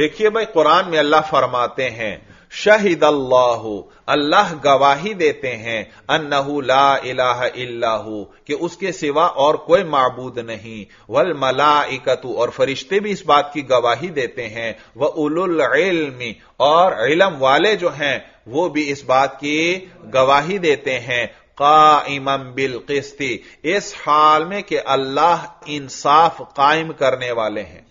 देखिए भाई, कुरान में अल्लाह फरमाते हैं शहीद अल्लाहु, अल्लाह गवाही देते हैं, अन्नहु ला इलाहा इल्लाहु, कि उसके सिवा और कोई माबूद नहीं, वल मलाइकतु, और फरिश्ते भी इस बात की गवाही देते हैं, व उलुल इल्मी, और इल्म वाले जो हैं वो भी इस बात की गवाही देते हैं। काइमन बिल क़िस्ती, इस हाल में कि अल्लाह इंसाफ कायम करने वाले हैं।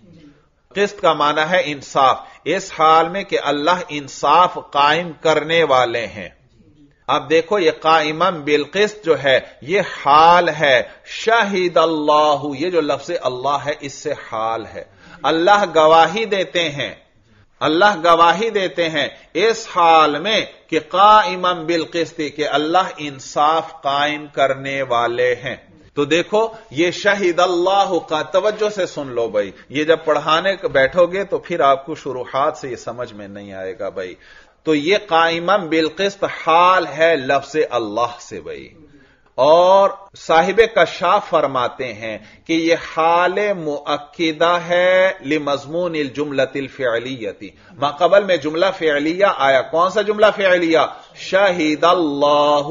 क़िस्त का माना है इंसाफ, इस हाल में कि अल्लाह इंसाफ कायम करने वाले हैं। अब देखो ये काइमन बिल क़िस्त जो है ये हाल है। शहीद अल्लाहु, ये जो लफ्ज़ अल्लाह है इससे हाल है, अल्लाह गवाही देते हैं, अल्लाह गवाही देते हैं इस हाल में कि काइमन बिल क़िस्त, के अल्लाह इंसाफ कायम करने वाले हैं। तो देखो ये शहीद अल्लाह का, तवज्जो से सुन लो भाई, ये जब पढ़ाने बैठोगे तो फिर आपको शुरुआत से ये समझ में नहीं आएगा भाई। तो ये काइमन बिल क़िस्त हाल है लफ्ज़ अल्लाह से भाई, और साहिब कशाफ फरमाते हैं कि यह हाल मुअक्किदा है लिमज़मून अल जुमलतिल फ़िअलियती, माक़बल में जुमला फ़िअलिया आया, कौन सा जुमला फ़िअलिया, शहीद अल्लाह,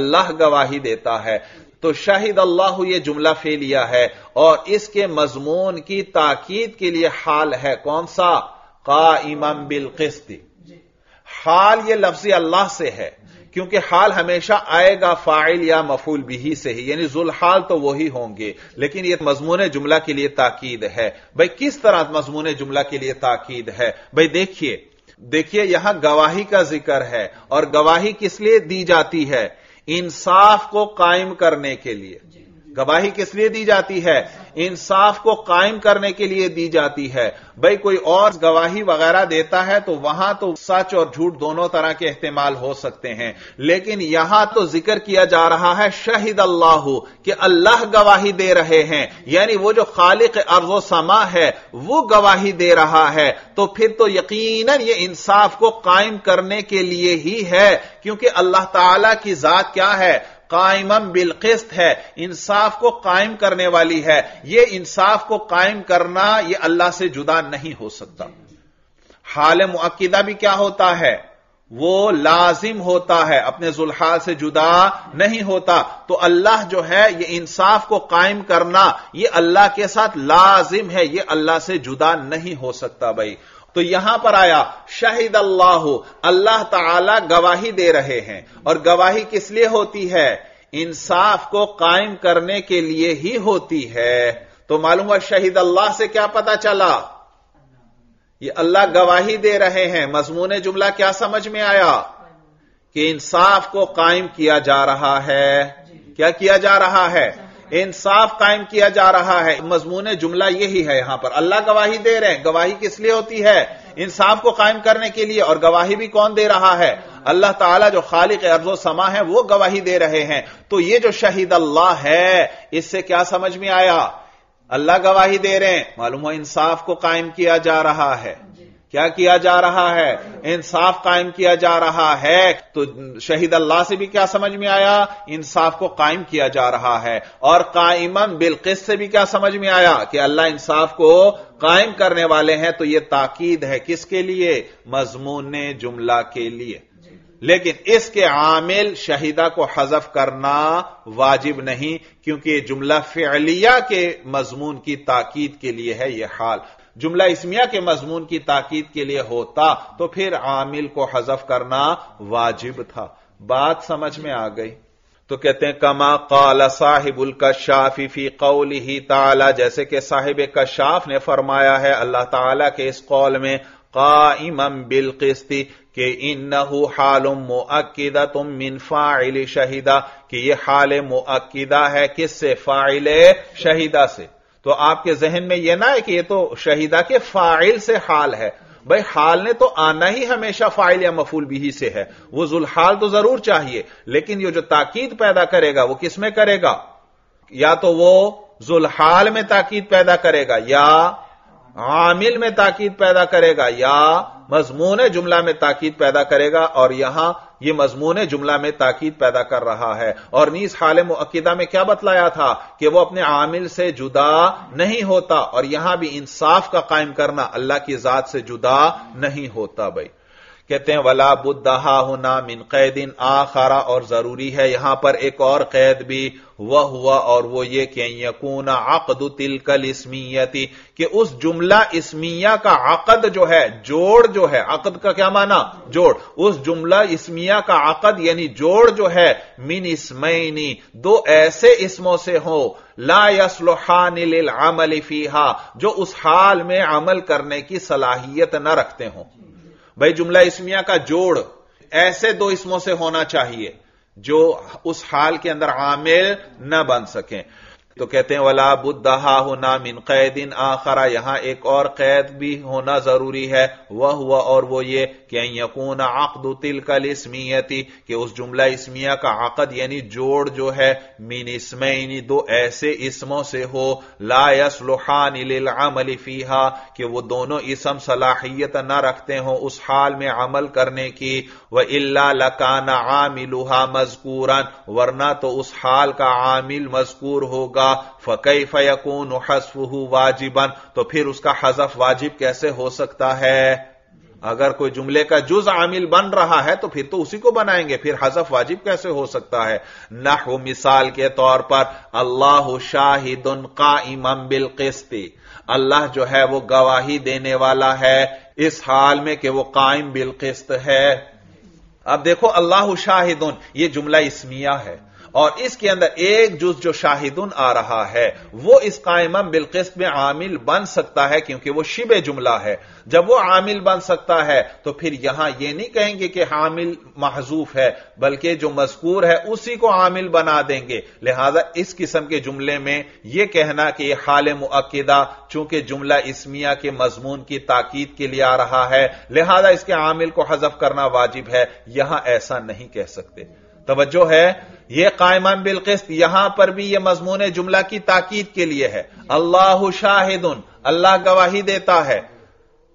अल्लाह गवाही देता है। तो शाहिद अल्लाह ये जुमला फ़िअलिया है और इसके मजमून की ताकीद के लिए हाल है, कौन सा, काइमन बिल क़िस्ती। हाल ये लफ्ज़ अल्लाह से है क्योंकि हाल हमेशा आएगा फाइल या मफूल बिही से ही, यानी जुल हाल तो वही होंगे, लेकिन यह मजमून जुमला के लिए ताकीद है। भाई किस तरह मजमून जुमला के लिए ताकीद है भाई, देखिए देखिए यहां गवाही का जिक्र है और गवाही किस लिए दी जाती है, इंसाफ को कायम करने के लिए। गवाही किस लिए दी जाती है, इंसाफ को कायम करने के लिए दी जाती है। भाई कोई और गवाही वगैरह देता है तो वहां तो सच और झूठ दोनों तरह के इस्तेमाल हो सकते हैं, लेकिन यहां तो जिक्र किया जा रहा है शहीद अल्लाह, कि अल्लाह गवाही दे रहे हैं, यानी वो जो खालिक अर्ज़ो समा है वो गवाही दे रहा है। तो फिर तो यकीनन ये इंसाफ को कायम करने के लिए ही है, क्योंकि अल्लाह ताला की जात क्या है, काइमन बिल क़िस्त है, इंसाफ को कायम करने वाली है। यह इंसाफ को कायम करना यह अल्लाह से जुदा नहीं हो सकता। हाल मुअक्किदा भी क्या होता है, वो लाजिम होता है, अपने जुल्हाल से जुदा नहीं होता। तो अल्लाह जो है यह इंसाफ को कायम करना यह अल्लाह के साथ लाजिम है, यह अल्लाह से जुदा नहीं हो सकता भाई। तो यहां पर आया शहीद अल्लाह, अल्लाह ताला गवाही दे रहे हैं, और गवाही किस लिए होती है, इंसाफ को कायम करने के लिए ही होती है। तो मालूम हुआ शहीद अल्लाह से क्या पता चला, ये अल्लाह गवाही दे रहे हैं। मजमून जुमला क्या समझ में आया कि इंसाफ को कायम किया जा रहा है, क्या किया जा रहा है, इंसाफ कायम किया जा रहा है। मजमून जुमला यही है यहां पर, अल्लाह गवाही दे रहे हैं। गवाही किस लिए होती है? इंसाफ को कायम करने के लिए। और गवाही भी कौन दे रहा है? अल्लाह ताला जो खालिक अर्ज़ो समा है वो गवाही दे रहे हैं। तो ये जो शहीद अल्लाह है, इससे क्या समझ में आया? अल्लाह गवाही दे रहे हैं, मालूम हो इंसाफ को कायम किया जा रहा है। क्या किया जा रहा है? इंसाफ कायम किया जा रहा है। तो शहीद अल्लाह से भी क्या समझ में आया? इंसाफ को कायम किया जा रहा है। और कायमन बिलकिस से भी क्या समझ में आया? कि अल्लाह इंसाफ को कायम करने वाले हैं। तो यह ताकीद है किसके लिए? मजमून जुमला के लिए। लेकिन इसके आमिल शहीदा को हजफ करना वाजिब नहीं, क्योंकि यह जुमला फिअलिया के मजमून की ताकीद के लिए है। यह हाल जुमला इस्मिया के मजमून की ताकीद के लिए होता तो फिर आमिल को हजफ करना वाजिब था। बात समझ में आ गई? तो कहते हैं कमा काला साहिबुल कशाफी फी कौलिही ताला, जैसे कि साहिब कशाफ ने फरमाया है अल्लाह ताला के इस कौल में, काइमम बिल क़िस्ती कि इन्नहु हालुम मुअक्किदतुम मिन फाइल शहीदा, कि यह हाल मुअक्किदा है किससे? फाइल शहीदा से। तो आपके जहन में यह ना है कि यह तो शहीदा के फाइल से हाल है। भाई हाल ने तो आना ही हमेशा फाइल या मफूल बिही से है, वो जुलहाल तो जरूर चाहिए। लेकिन ये जो ताकीद पैदा करेगा वो किस में करेगा? या तो वो जुलहाल में ताकीद पैदा करेगा, या आमिल में ताकीद पैदा करेगा, या मजमून जुमला में ताकीद पैदा करेगा। और यहां यह मजमून जुमला में ताकीद पैदा कर रहा है। और नीज हाल मुअक्किदा में क्या बतलाया था? कि वह अपने आमिल से जुदा नहीं होता। और यहां भी इंसाफ का कायम करना अल्लाह की जात से जुदा नहीं होता। भाई कहते हैं वला बुद्दहा हुना मिन कैदिन आखरा, और जरूरी है यहां पर एक और कैद भी, वह हुआ और वो ये कि यकूना अक़्दु तिलकल इस्मियती, कि उस जुमला इस्मिया का अक़द जो है, जोड़ जो है, अक़द का क्या माना? जोड़। उस जुमला इस्मिया का अक़द यानी जोड़ जो है, मिन इस्मैनी, दो ऐसे इस्मों से हो, ला यसलुहानि लिल अमल फीहा, जो उस हाल में अमल करने की सलाहियत न रखते हों। भाई जुमला इस्मिया का जोड़ ऐसे दो इस्मों से होना चाहिए जो उस हाल के अंदर आमिल न बन सकें। तो कहते हैं वला बुद्दहा हुना मिन कैदिन आखरा, यहां एक और कैद भी होना जरूरी है। वह हुआ और वो ये कि यकून अक़्दु तिलकल इस्मियती, कि उस जुमला इस्मिया का अक़द यानी जोड़ जो है, मिन इस्मैनी, दो ऐसे इस्मों से हो, ला यसलुहानि लिल अमल फीहा, कि वो दोनों इसम सलाहियत न रखते हों उस हाल में अमल करने की। व इल्ला लकाना आमिलुहा मज़कूरन, वरना तो उस हाल का आमिल मज़कूर होगा। फ़कैफ़ यकूनु हज़्फ़ुहु वाजिबन, तो फिर उसका हज़फ़ वाजिब कैसे हो सकता है? अगर कोई जुमले का जुज़ आमिल बन रहा है तो फिर तो उसी को बनाएंगे, फिर हज़फ़ वाजिब कैसे हो सकता है? नहु मिसाल के तौर पर अल्लाहु शाहिदुन काइमन बिल क़िस्ती, अल्लाह जो है वो गवाही देने वाला है इस हाल में कि वो कायम बिल क़िस्त है। अब देखो अल्लाहु शाहिदुन ये जुमला इस्मिया है, और इसके अंदर एक जुज जो शाहिदुन आ रहा है वो इस कायमम बिलकिस्त में आमिल बन सकता है, क्योंकि वो शिबे जुमला है। जब वो आमिल बन सकता है तो फिर यहां ये नहीं कहेंगे कि आमिल महजूफ है, बल्कि जो मजकूर है उसी को आमिल बना देंगे। लिहाजा इस किस्म के जुमले में यह कहना कि यह हाल मुअक्किदा चूंकि जुमला इस्मिया के मजमून की ताकीद के लिए आ रहा है, लिहाजा इसके आमिल को हजफ करना वाजिब है, यहां ऐसा नहीं कह सकते। तवज्जो है, यह कायमन बिल क़िस्त यहां पर भी यह मजमून जुमला की ताकीद के लिए है। अल्लाहु शाहिदुन, अल्लाह गवाही देता है।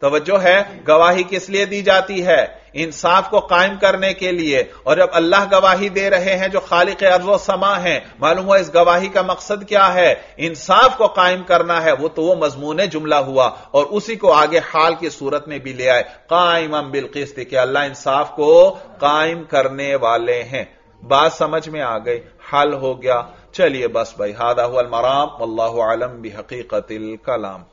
तवज्जो है, गवाही किस लिए दी जाती है? इंसाफ को कायम करने के लिए। और जब अल्लाह गवाही दे रहे हैं जो खालिक अर्ज़ो समा है, मालूम हुआ इस गवाही का मकसद क्या है? इंसाफ को कायम करना है। वो तो वो मजमून जुमला हुआ और उसी को आगे हाल की सूरत में भी ले आए, कायमन बिल क़िस्त, कि अल्लाह इंसाफ को कायम करने वाले हैं। बात समझ में आ गई, हल हो गया। चलिए बस भाई, हादा हुआ अल मराम, वल्लाहु आलम बिहकीकतिल कलाम।